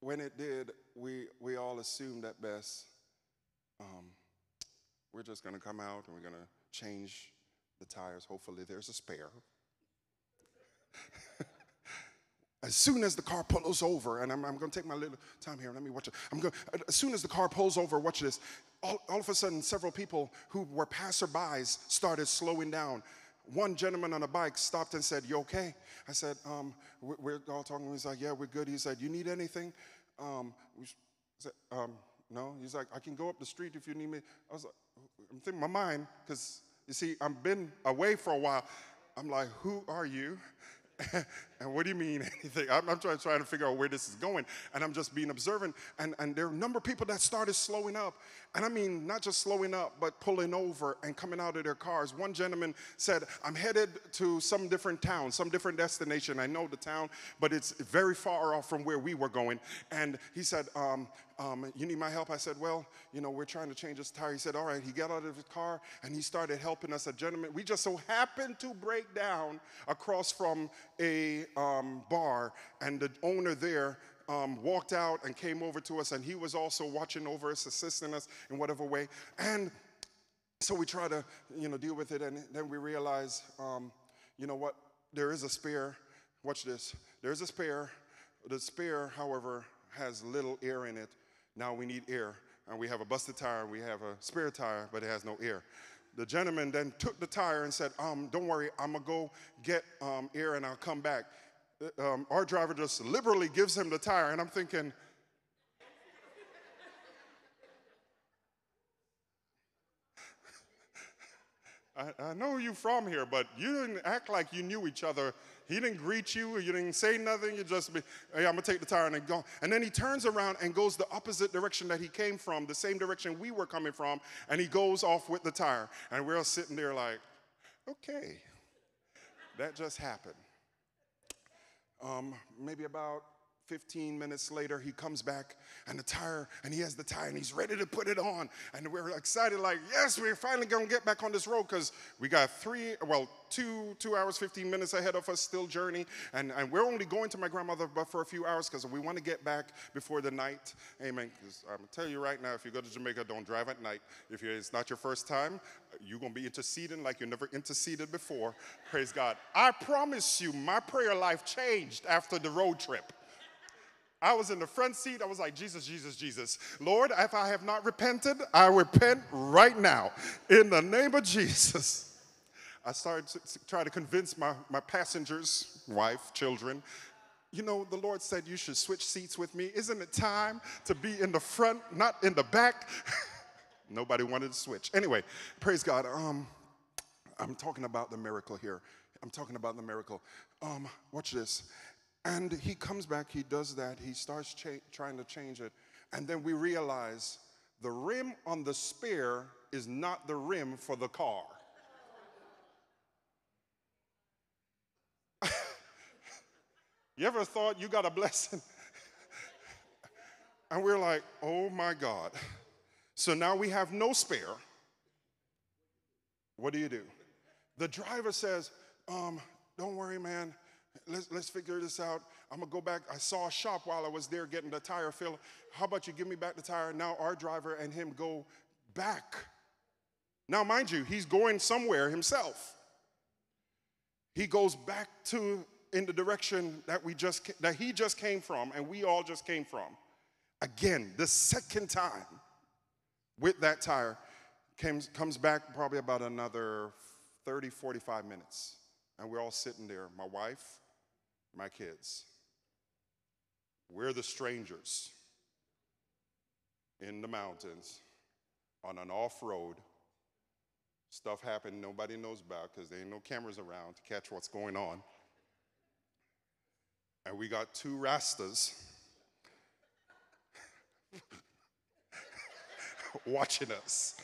when it did, we, we all assumed at best, um, we're just going to come out and we're going to change the tires. Hopefully there's a spare. As soon as the car pulls over, and I'm, I'm going to take my little time here, let me watch it. I'm going, as soon as the car pulls over, watch this. All, all of a sudden, several people who were passerbys started slowing down. One gentleman on a bike stopped and said, you okay? I said, um, we're, we're all talking. He's like, yeah, we're good. He said, you need anything? Um, I said, um, no. He's like, I can go up the street if you need me. I was like, I'm thinking my mind, because, you see, I've been away for a while. I'm like, who are you? And what do you mean anything? I'm, I'm trying, trying to figure out where this is going, and I'm just being observant. And, and there are a number of people that started slowing up. And I mean, not just slowing up, but pulling over and coming out of their cars. One gentleman said, I'm headed to some different town, some different destination. I know the town, but it's very far off from where we were going. And he said, um, um, you need my help? I said, well, you know, we're trying to change this tire. He said, all right. He got out of his car, and he started helping us. A gentleman, we just so happened to break down across from a um, bar, and the owner there um, walked out and came over to us, and he was also watching over us, assisting us in whatever way. And so we try to, you know, deal with it, and then we realize, um, you know what, there is a spare. Watch this. There is a spare. The spare, however, has little air in it. Now we need air, and we have a busted tire, and we have a spare tire, but it has no air. The gentleman then took the tire and said, um, don't worry, I'm going to go get um, air and I'll come back. Um, our driver just liberally gives him the tire, and I'm thinking, I, I know you from here, but you didn't act like you knew each other. He didn't greet you, you didn't say nothing, you just be, hey, I'm going to take the tire and then go. And then he turns around and goes the opposite direction that he came from, the same direction we were coming from, and he goes off with the tire. And we're all sitting there like, okay, that just happened. Um, maybe about fifteen minutes later, he comes back, and the tire, and he has the tire, and he's ready to put it on. And we're excited, like, yes, we're finally going to get back on this road, because we got three, well, two, two hours, fifteen minutes ahead of us still journey. And, and we're only going to my grandmother but for a few hours, because we want to get back before the night. Amen. Because I'm going to tell you right now, if you go to Jamaica, don't drive at night. If you, it's not your first time, you're going to be interceding like you never interceded before. Praise God. I promise you, my prayer life changed after the road trip. I was in the front seat. I was like, Jesus, Jesus, Jesus. Lord, if I have not repented, I repent right now. In the name of Jesus. I started to try to convince my, my passengers, wife, children, you know, the Lord said you should switch seats with me. Isn't it time to be in the front, not in the back? Nobody wanted to switch. Anyway, praise God. Um, I'm talking about the miracle here. I'm talking about the miracle. Um, watch this. And he comes back. He does that. He starts trying to change it. And then we realize the rim on the spear is not the rim for the car. You ever thought you got a blessing? And we're like, oh, my God. So now we have no spare. What do you do? The driver says, um, don't worry, man. Let's, let's figure this out. I'm going to go back. I saw a shop while I was there getting the tire filled. How about you give me back the tire? Now our driver and him go back. Now, mind you, he's going somewhere himself. He goes back to in the direction that we just that he just came from and we all just came from. Again, the second time with that tire, came, comes back probably about another thirty, forty-five minutes. And we're all sitting there, my wife, my kids. We're the strangers in the mountains on an off-road. Stuff happened nobody knows about because there ain't no cameras around to catch what's going on. And we got two Rastas watching us.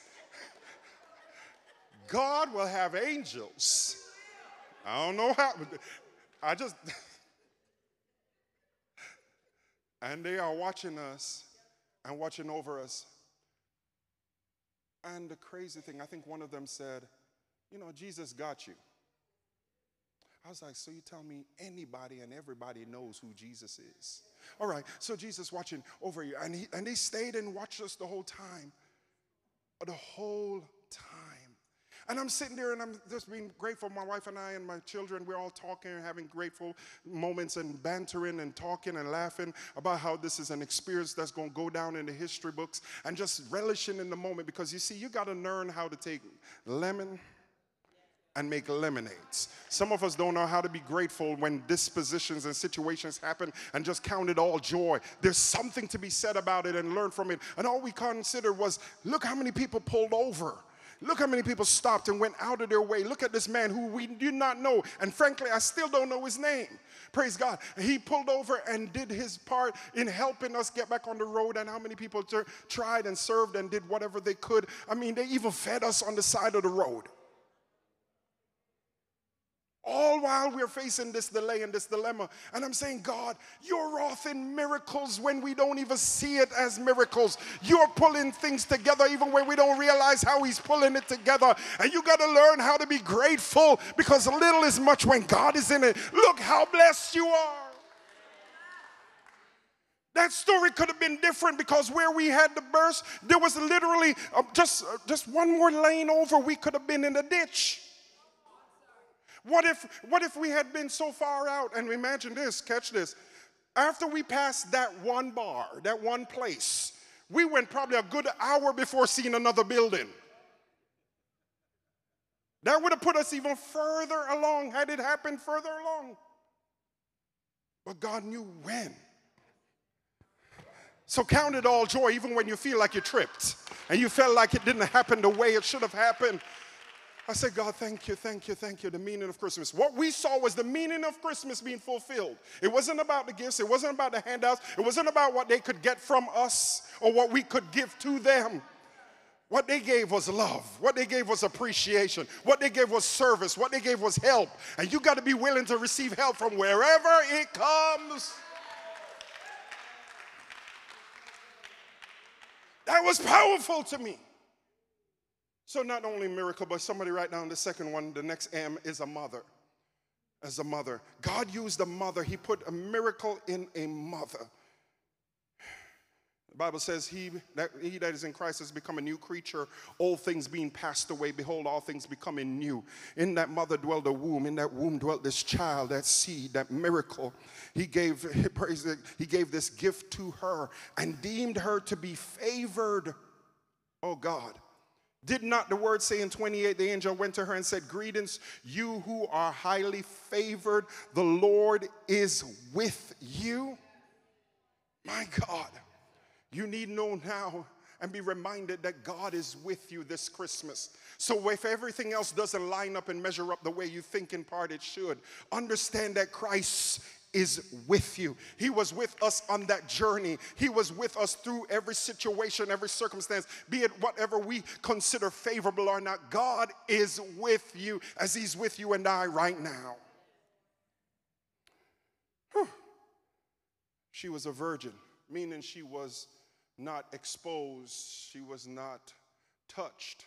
God will have angels. I don't know how. I just. And they are watching us and watching over us. And the crazy thing, I think one of them said, you know, Jesus got you. I was like, so you tell me anybody and everybody knows who Jesus is. All right, so Jesus watching over you. And he, and he stayed and watched us the whole time. The whole time. And I'm sitting there and I'm just being grateful. My wife and I and my children, we're all talking and having grateful moments and bantering and talking and laughing about how this is an experience that's going to go down in the history books and just relishing in the moment. Because you see, you got to learn how to take lemon and make lemonades. Some of us don't know how to be grateful when dispositions and situations happen and just count it all joy. There's something to be said about it and learn from it. And all we considered was, look how many people pulled over. Look how many people stopped and went out of their way. Look at this man who we do not know. And frankly, I still don't know his name. Praise God. He pulled over and did his part in helping us get back on the road. And how many people tried and served and did whatever they could. I mean, they even fed us on the side of the road. All while we're facing this delay and this dilemma. And I'm saying, God, you're offering miracles when we don't even see it as miracles. You're pulling things together even when we don't realize how he's pulling it together. And you got to learn how to be grateful because little is much when God is in it. Look how blessed you are. That story could have been different because where we had the burst, there was literally just, just one more lane over, we could have been in the ditch. What if, what if we had been so far out? And imagine this, catch this. After we passed that one bar, that one place, we went probably a good hour before seeing another building. That would have put us even further along had it happened further along. But God knew when. So count it all joy, even when you feel like you tripped and you felt like it didn't happen the way it should have happened. I said, God, thank you, thank you, thank you, the meaning of Christmas. What we saw was the meaning of Christmas being fulfilled. It wasn't about the gifts. It wasn't about the handouts. It wasn't about what they could get from us or what we could give to them. What they gave was love. What they gave was appreciation. What they gave was service. What they gave was help. And you got to be willing to receive help from wherever it comes. That was powerful to me. So not only miracle, but somebody right now in the second one, the next M is a mother. As a mother. God used a mother. He put a miracle in a mother. The Bible says he that, he that is in Christ has become a new creature, all things being passed away. Behold, all things becoming new. In that mother dwelt a womb. In that womb dwelt this child, that seed, that miracle. He gave, he gave this gift to her and deemed her to be favored. Oh, God. Did not the word say in twenty-eight, the angel went to her and said, "Greetings, you who are highly favored, the Lord is with you"? My God, you need know now and be reminded that God is with you this Christmas. So if everything else doesn't line up and measure up the way you think in part it should, understand that Christ is with you. He was with us on that journey. He was with us through every situation, every circumstance, be it whatever we consider favorable or not. God is with you as he's with you and I right now. Whew. She was a virgin, meaning she was not exposed. She was not touched.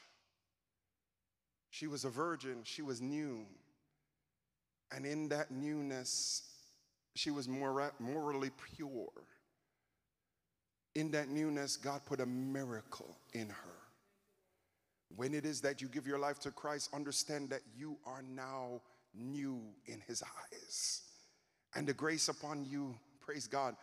She was a virgin. She was new. And in that newness, she was mora- morally pure. In that newness, God put a miracle in her. When it is that you give your life to Christ, understand that you are now new in his eyes. And the grace upon you, praise God,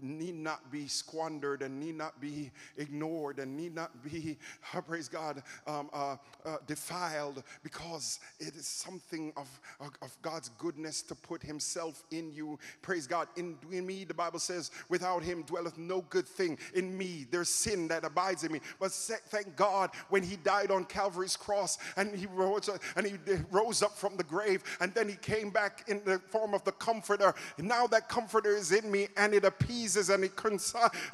need not be squandered and need not be ignored and need not be, uh, praise God, um, uh, uh, defiled, because it is something of, of, of God's goodness to put himself in you. Praise God. In, in me, the Bible says, without him dwelleth no good thing. In me, there's sin that abides in me. But thank God, when he died on Calvary's cross and he rose, and he rose up from the grave, and then he came back in the form of the comforter. And now that comforter is in me, and it appears and it,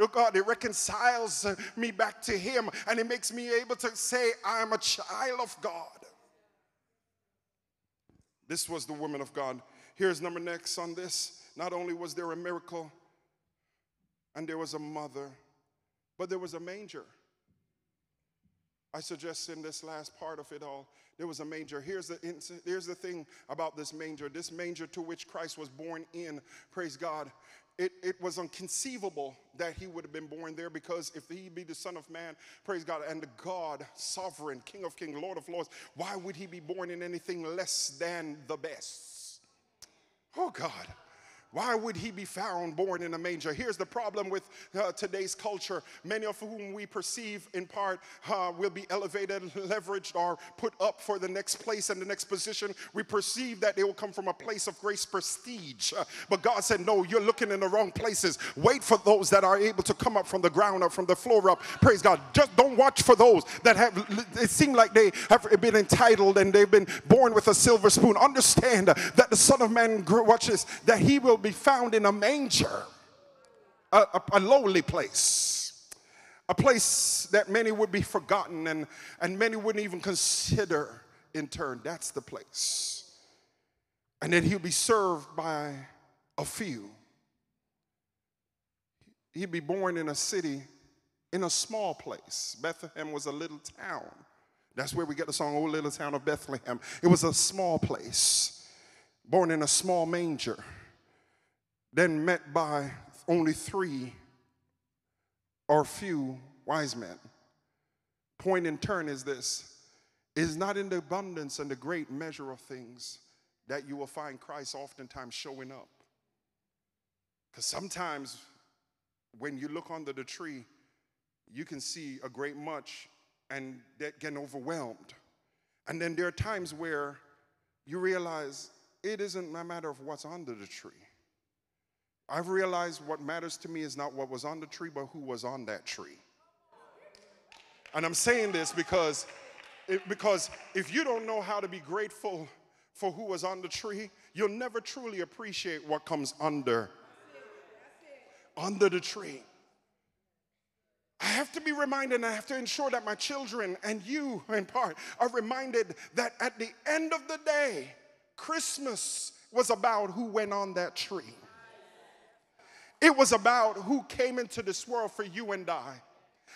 oh God, it reconciles me back to him, and it makes me able to say, I am a child of God. This was the woman of God. Here's number next on this. Not only was there a miracle and there was a mother, but there was a manger. I suggest in this last part of it all, there was a manger. Here's the, here's the thing about this manger. This manger to which Christ was born in, praise God, It, it was inconceivable that he would have been born there, because if he be the Son of Man, praise God, and the God, sovereign, King of kings, Lord of lords, why would he be born in anything less than the best? Oh, God. Why would he be found born in a manger? Here's the problem with uh, today's culture. Many of whom we perceive in part uh, will be elevated, leveraged, or put up for the next place and the next position. We perceive that they will come from a place of grace, prestige. Uh, but God said, no, you're looking in the wrong places. Wait for those that are able to come up from the ground up, from the floor up. Praise God. Just don't watch for those that have, it seems like they have been entitled and they've been born with a silver spoon. Understand that the Son of Man, watches, that he will be be found in a manger, a, a, a lowly place, a place that many would be forgotten and, and many wouldn't even consider in turn. That's the place. And then he'll be served by a few. He'd be born in a city, in a small place. Bethlehem was a little town. That's where we get the song, "Oh Little Town of Bethlehem." It was a small place, born in a small manger. Then met by only three or few wise men. Point in turn is this: it is not in the abundance and the great measure of things that you will find Christ oftentimes showing up. Because sometimes when you look under the tree, you can see a great much and that getting overwhelmed. And then there are times where you realize it isn't a matter of what's under the tree. I've realized what matters to me is not what was on the tree, but who was on that tree. And I'm saying this because, it, because if you don't know how to be grateful for who was on the tree, you'll never truly appreciate what comes under, under the tree. I have to be reminded, and I have to ensure that my children and you, in part, are reminded that at the end of the day, Christmas was about who went on that tree. It was about who came into this world for you and I.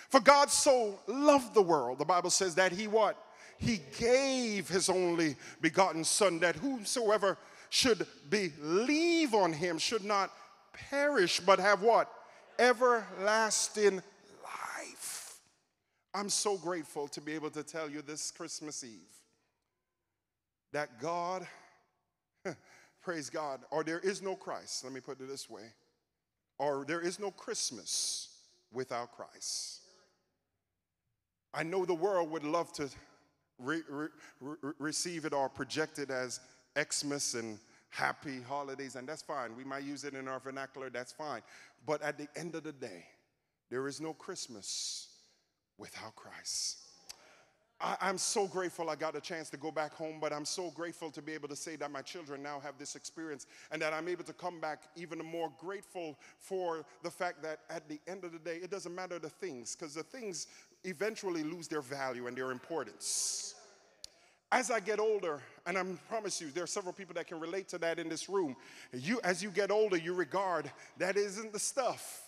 For God so loved the world, the Bible says, that he what? He gave his only begotten Son, that whomsoever should believe on him should not perish, but have what? Everlasting life. I'm so grateful to be able to tell you this Christmas Eve that God, praise God, or there is no Christ, let me put it this way, or there is no Christmas without Christ. I know the world would love to re re re receive it or project it as Xmas and happy holidays, and that's fine. We might use it in our vernacular, that's fine. But at the end of the day, there is no Christmas without Christ. I, I'm so grateful I got a chance to go back home, but I'm so grateful to be able to say that my children now have this experience and that I'm able to come back even more grateful for the fact that at the end of the day, it doesn't matter the things, because the things eventually lose their value and their importance. As I get older, and I promise you, there are several people that can relate to that in this room. You, as you get older, you regard that isn't the stuff.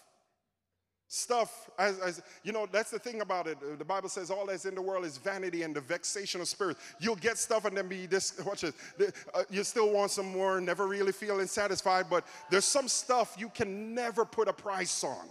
Stuff, as, as you know, that's the thing about it. The Bible says all that's in the world is vanity and the vexation of spirit. You'll get stuff and then be this, watch it, uh, you still want some more, never really feeling satisfied, but there's some stuff you can never put a price on.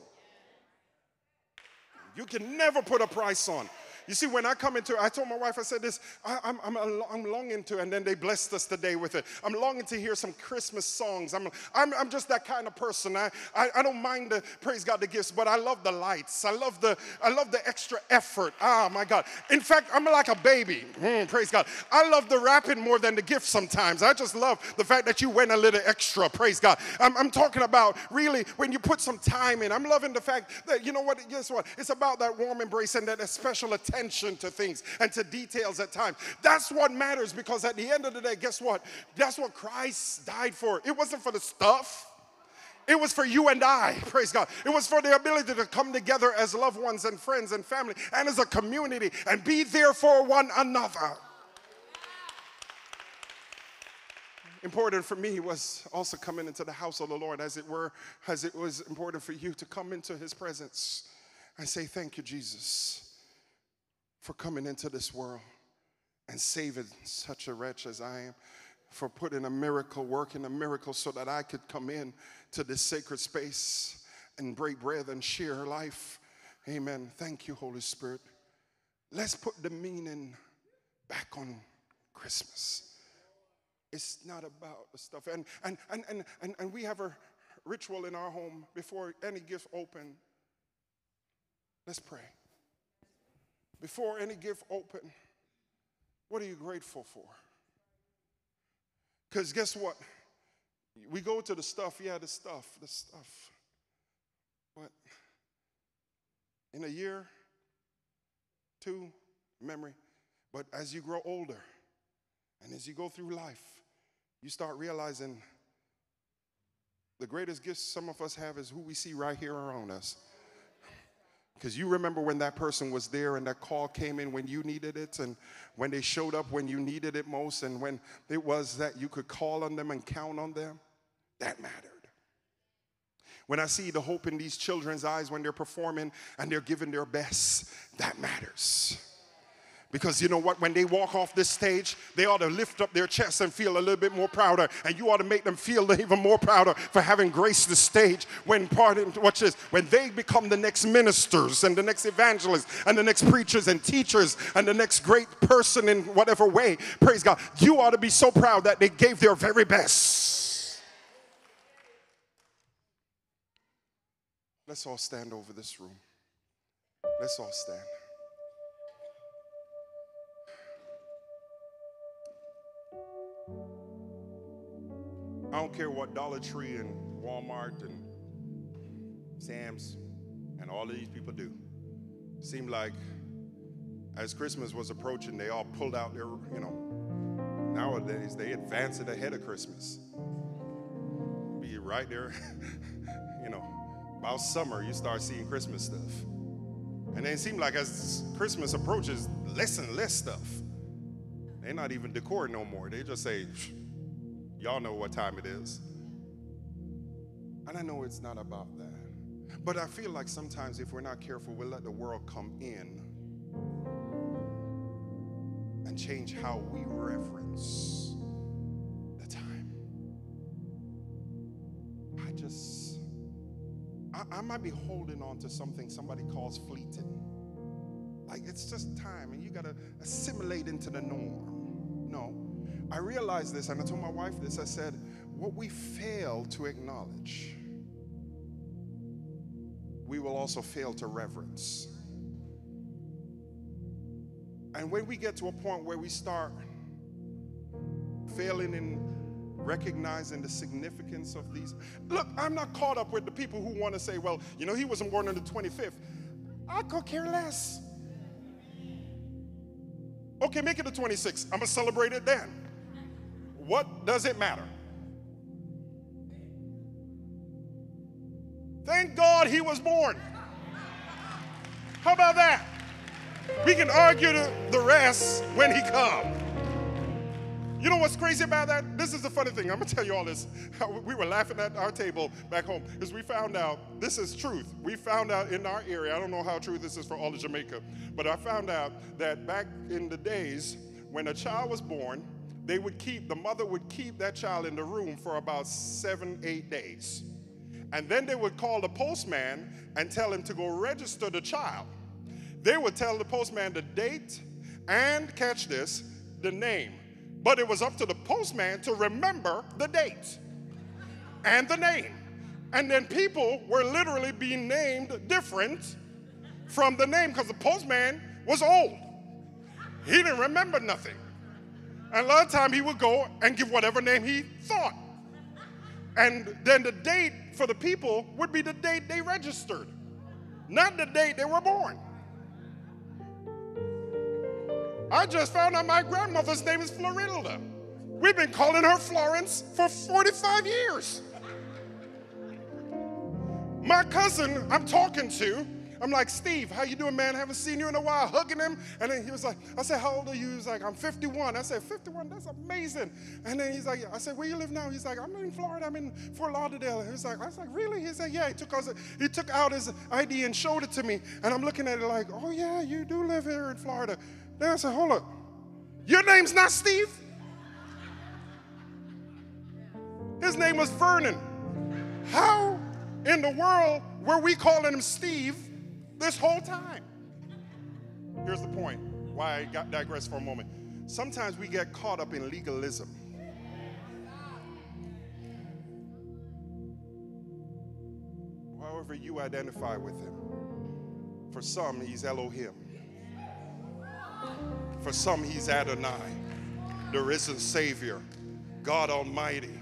You can never put a price on. You see, when I come into, I told my wife, I said this, I, I'm, I'm, I'm longing to, and then they blessed us today with it. I'm longing to hear some Christmas songs. I'm, I'm, I'm just that kind of person. I, I, I don't mind the, praise God, the gifts, but I love the lights. I love the, I love the extra effort. Ah, my God. In fact, I'm like a baby. Mm, praise God. I love the wrapping more than the gift sometimes. I just love the fact that you went a little extra. Praise God. I'm, I'm talking about really when you put some time in. I'm loving the fact that, you know what, guess what? It's about that warm embrace and that special attention. Attention to things and to details at times. That's what matters, because at the end of the day, guess what? That's what Christ died for. It wasn't for the stuff. It was for you and I, praise God. It was for the ability to come together as loved ones and friends and family and as a community and be there for one another. Important for me was also coming into the house of the Lord, as it were, as it was important for you to come into his presence and say, thank you, Jesus, for coming into this world and saving such a wretch as I am, for putting a miracle, working a miracle so that I could come in to this sacred space and break bread and share life. Amen. Thank you, Holy Spirit. Let's put the meaning back on Christmas. It's not about the stuff. And, and, and, and, and, and we have a ritual in our home before any gift open. Let's pray. Before any gift open, what are you grateful for? Because guess what? We go to the stuff, yeah, the stuff, the stuff. But in a year, two, memory. But as you grow older and as you go through life, you start realizing the greatest gift some of us have is who we see right here around us. Because you remember when that person was there and that call came in when you needed it, and when they showed up when you needed it most, and when it was that you could call on them and count on them, that mattered. When I see the hope in these children's eyes when they're performing and they're giving their best, that matters. Because you know what? When they walk off this stage, they ought to lift up their chest and feel a little bit more prouder. And you ought to make them feel even more prouder for having graced the stage when, pardon, watch this, when they become the next ministers and the next evangelists and the next preachers and teachers and the next great person in whatever way. Praise God. You ought to be so proud that they gave their very best. Let's all stand over this room. Let's all stand. I don't care what Dollar Tree and Walmart and Sam's and all of these people do. It seemed like as Christmas was approaching, they all pulled out their, you know, nowadays they advance it ahead of Christmas. Be right there, you know, about summer you start seeing Christmas stuff. And then it seemed like as Christmas approaches, less and less stuff. They're not even decor no more. They just say, y'all know what time it is. And I know it's not about that. But I feel like sometimes if we're not careful, we'll let the world come in and change how we reverence the time. I just, I, I might be holding on to something somebody calls fleeting. Like it's just time and you gotta assimilate into the norm. No. I realized this, and I told my wife this. I said, what we fail to acknowledge, we will also fail to reverence. And when we get to a point where we start failing in recognizing the significance of these. Look, I'm not caught up with the people who want to say, well, you know, he wasn't born on the twenty-fifth. I could care less. Okay, make it the twenty-sixth. I'm going to celebrate it then. What does it matter? Thank God he was born. How about that? We can argue the rest when he comes. You know what's crazy about that? This is the funny thing. I'm going to tell you all this. We were laughing at our table back home because we found out, this is truth. We found out in our area, I don't know how true this is for all of Jamaica, but I found out that back in the days when a child was born, they would keep, the mother would keep that child in the room for about seven, eight days. And then they would call the postman and tell him to go register the child. They would tell the postman the date and, catch this, the name. But it was up to the postman to remember the date and the name. And then people were literally being named different from the name because the postman was old. He didn't remember nothing. And a lot of time he would go and give whatever name he thought. And then the date for the people would be the date they registered, not the date they were born. I just found out my grandmother's name is Florinda. We've been calling her Florence for forty-five years. My cousin I'm talking to, I'm like, Steve, how you doing, man? Haven't seen you in a while, hugging him. And then he was like, I said, how old are you? He was like, I'm fifty-one. I said, fifty-one, that's amazing. And then he's like, I said, where you live now? He's like, I'm in Florida, I'm in Fort Lauderdale. He was like, I was like, really? He said, yeah. He took, us, he took out his I D and showed it to me. And I'm looking at it like, oh yeah, you do live here in Florida. Then I said, hold up, your name's not Steve. His name was Vernon. How in the world were we calling him Steve this whole time? Here's the point, why I got digress for a moment. Sometimes we get caught up in legalism. However you identify with him. For some, he's Elohim. For some, he's Adonai, the risen Savior, God Almighty.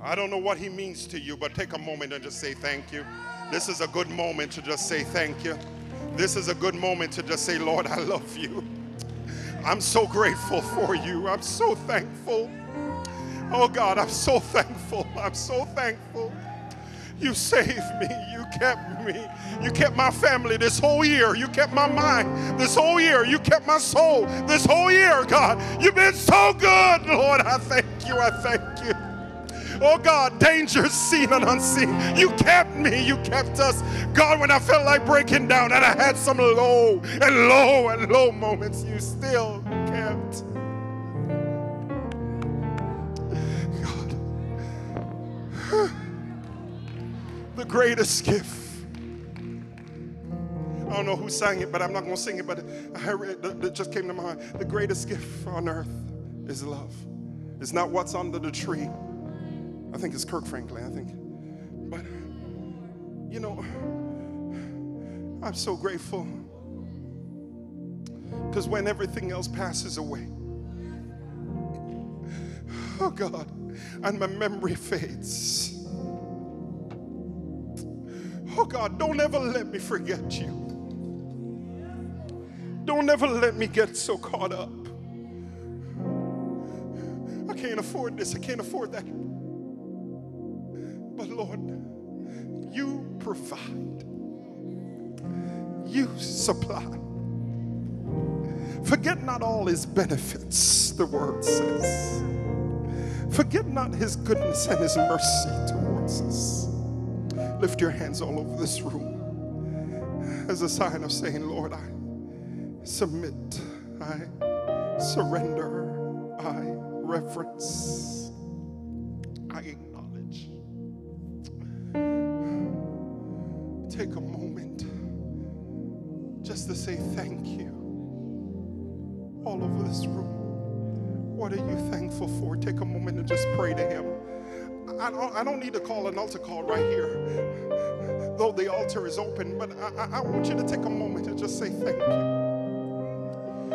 I don't know what he means to you, but take a moment and just say thank you. This is a good moment to just say thank you. This is a good moment to just say, Lord, I love you. I'm so grateful for you. I'm so thankful. Oh, God, I'm so thankful. I'm so thankful. You saved me. You kept me. You kept my family this whole year. You kept my mind this whole year. You kept my soul this whole year, God. You've been so good, Lord. I thank you. I thank you. Oh, God, danger seen and unseen. You kept me. You kept us. God, when I felt like breaking down and I had some low and low and low moments, you still kept. God. The greatest gift. I don't know who sang it, but I'm not going to sing it, but it just came to my mind. The greatest gift on earth is love. It's not what's under the tree. I think it's Kirk Franklin, I think. But, you know, I'm so grateful because when everything else passes away, oh God, and my memory fades. Oh, God, don't ever let me forget you. Don't ever let me get so caught up. I can't afford this. I can't afford that. But, Lord, you provide. You supply. Forget not all his benefits, the word says. Forget not his goodness and his mercy towards us. Lift your hands all over this room as a sign of saying, Lord, I submit, I surrender, I reverence, I acknowledge. Take a moment just to say thank you all over this room. What are you thankful for? Take a moment and just pray to him. I don't, I don't need to call an altar call right here, though the altar is open, but I, I want you to take a moment and just say thank you.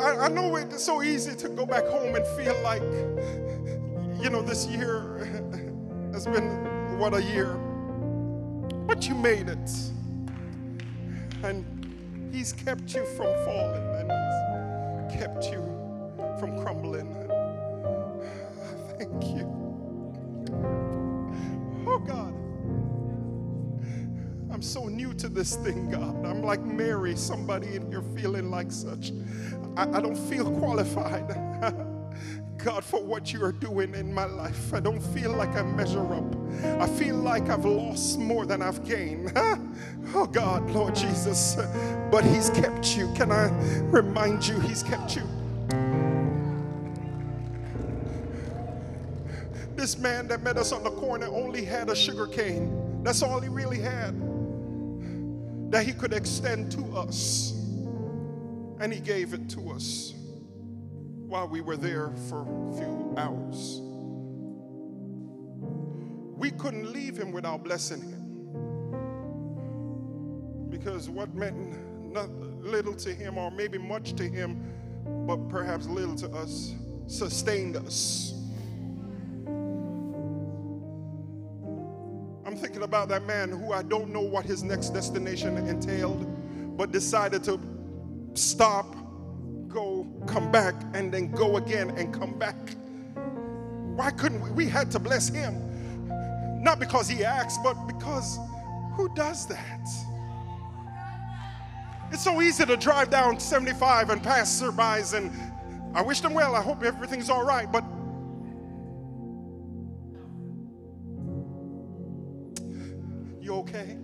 I, I know it's so easy to go back home and feel like, you know, this year has been, what, a year. But you made it. And he's kept you from falling. And he's kept you from crumbling. Thank you. Oh, God. I'm so new to this thing, God. I'm like Mary, somebody in here feeling like such. I, I don't feel qualified, God, for what you are doing in my life. I don't feel like I measure up. I feel like I've lost more than I've gained. Oh, God, Lord Jesus. But he's kept you. Can I remind you, he's kept you. This man that met us on the corner only had a sugar cane. That's all he really had that he could extend to us. And he gave it to us while we were there for a few hours. We couldn't leave him without blessing him. Because what meant not little to him, or maybe much to him, but perhaps little to us, sustained us. Thinking about that man who I don't know what his next destination entailed, but decided to stop, go, come back, and then go again and come back. Why couldn't we? We had to bless him. Not because he asked, but because who does that? It's so easy to drive down seventy-five and pass passerbys, and I wish them well. I hope everything's all right, but okay.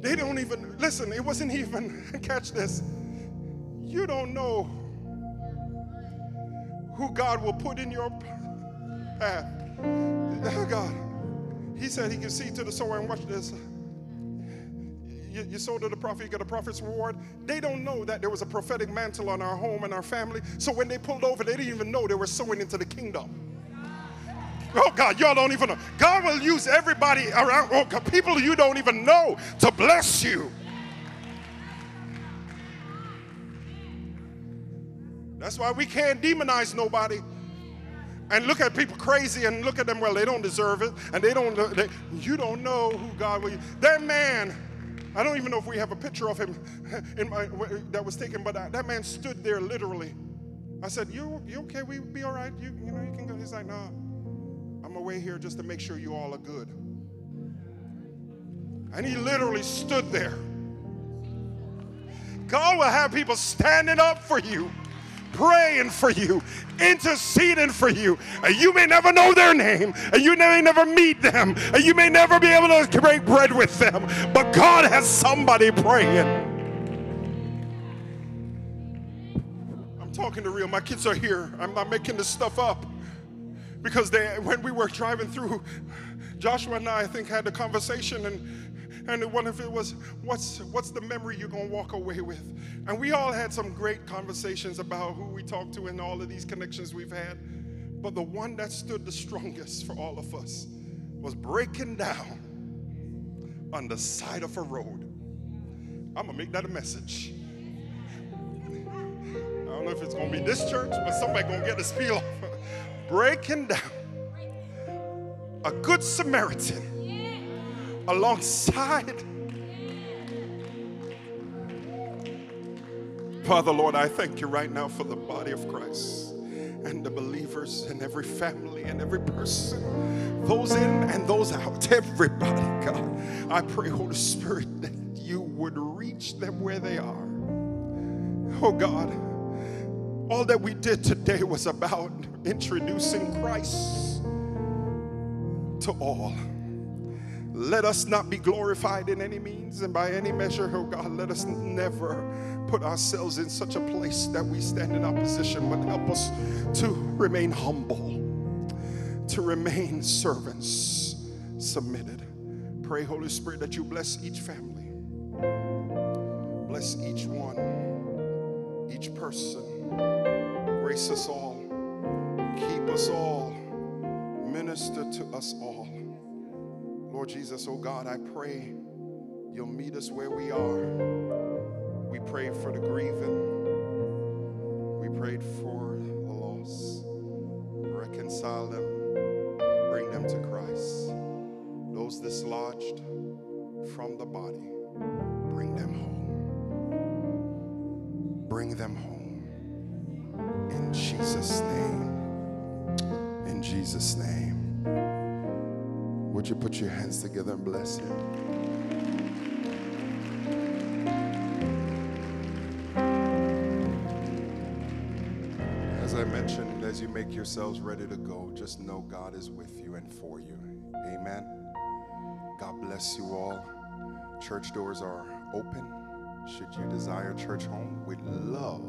They don't even, listen, it wasn't even, catch this, you don't know who God will put in your path. Oh, God. He said he can see to the sower, and watch this. You, you sow to the prophet, you get a prophet's reward. They don't know that there was a prophetic mantle on our home and our family. So when they pulled over, they didn't even know they were sowing into the kingdom. Oh, God, y'all don't even know. God will use everybody around, oh, God, people you don't even know to bless you. That's why we can't demonize nobody and look at people crazy and look at them, well, they don't deserve it, and they don't, they, you don't know who God will use. That man, I don't even know if we have a picture of him in my, that was taken, but I, that man stood there literally. I said, you, you okay, we be all right? You, you know, you can go. He's like, no. Nah. I'm away here just to make sure you all are good. And he literally stood there. God will have people standing up for you, praying for you, interceding for you. And you may never know their name, and you may never meet them, and you may never be able to break bread with them, but God has somebody praying. I'm talking to real. My kids are here. I'm not making this stuff up. Because they, when we were driving through, Joshua and I, I think, had a conversation, and, and one of it was, what's, what's the memory you're going to walk away with? And we all had some great conversations about who we talked to and all of these connections we've had. But the one that stood the strongest for all of us was breaking down on the side of a road. I'm going to make that a message. I don't know if it's going to be this church, but somebody's going to get this feel off. Breaking down, a good Samaritan, yeah, alongside. Yeah. Father, Lord, I thank you right now for the body of Christ and the believers and every family and every person, those in and those out, everybody, God. I pray, Holy Spirit, that you would reach them where they are. Oh, God, all that we did today was about introducing Christ to all. Let us not be glorified in any means and by any measure. Oh, God, let us never put ourselves in such a place that we stand in opposition, but help us to remain humble, to remain servants submitted. Pray, Holy Spirit, that you bless each family, bless each one, each person, grace us all. Keep us all, minister to us all. Lord Jesus, oh God, I pray you'll meet us where we are. We pray for the grieving. prayed for the lost, reconcile them, bring them to Christ. Those dislodged from the body, bring them home. Bring them home. In Jesus' name. In Jesus' name. Would you put your hands together and bless him? As you make yourselves ready to go, just know God is with you and for you. Amen. God bless you all. Church doors are open. Should you desire church home, we'd love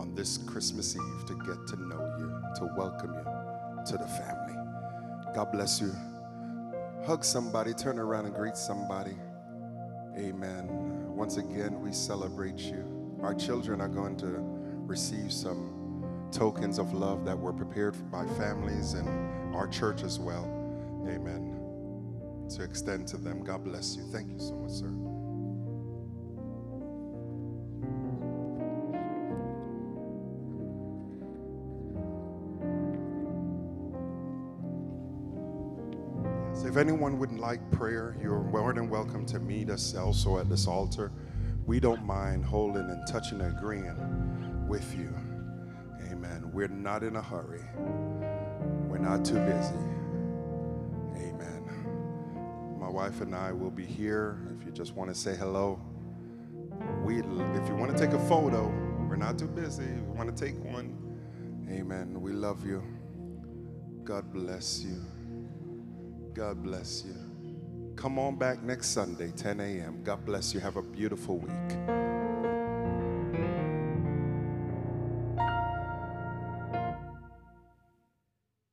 on this Christmas Eve to get to know you, to welcome you to the family. God bless you. Hug somebody, turn around and greet somebody. Amen. Once again, we celebrate you. Our children are going to receive some tokens of love that were prepared by families and our church as well. Amen. To extend to them, God bless you. Thank you so much, sir. So if anyone would like prayer, you're more than welcome to meet us also at this altar. We don't mind holding and touching and agreeing with you. Amen. We're not in a hurry. We're not too busy. Amen. My wife and I will be here. If you just want to say hello, we. If you want to take a photo, we're not too busy. If you want to take one, amen. We love you. God bless you. God bless you. Come on back next Sunday, ten a m God bless you. Have a beautiful week.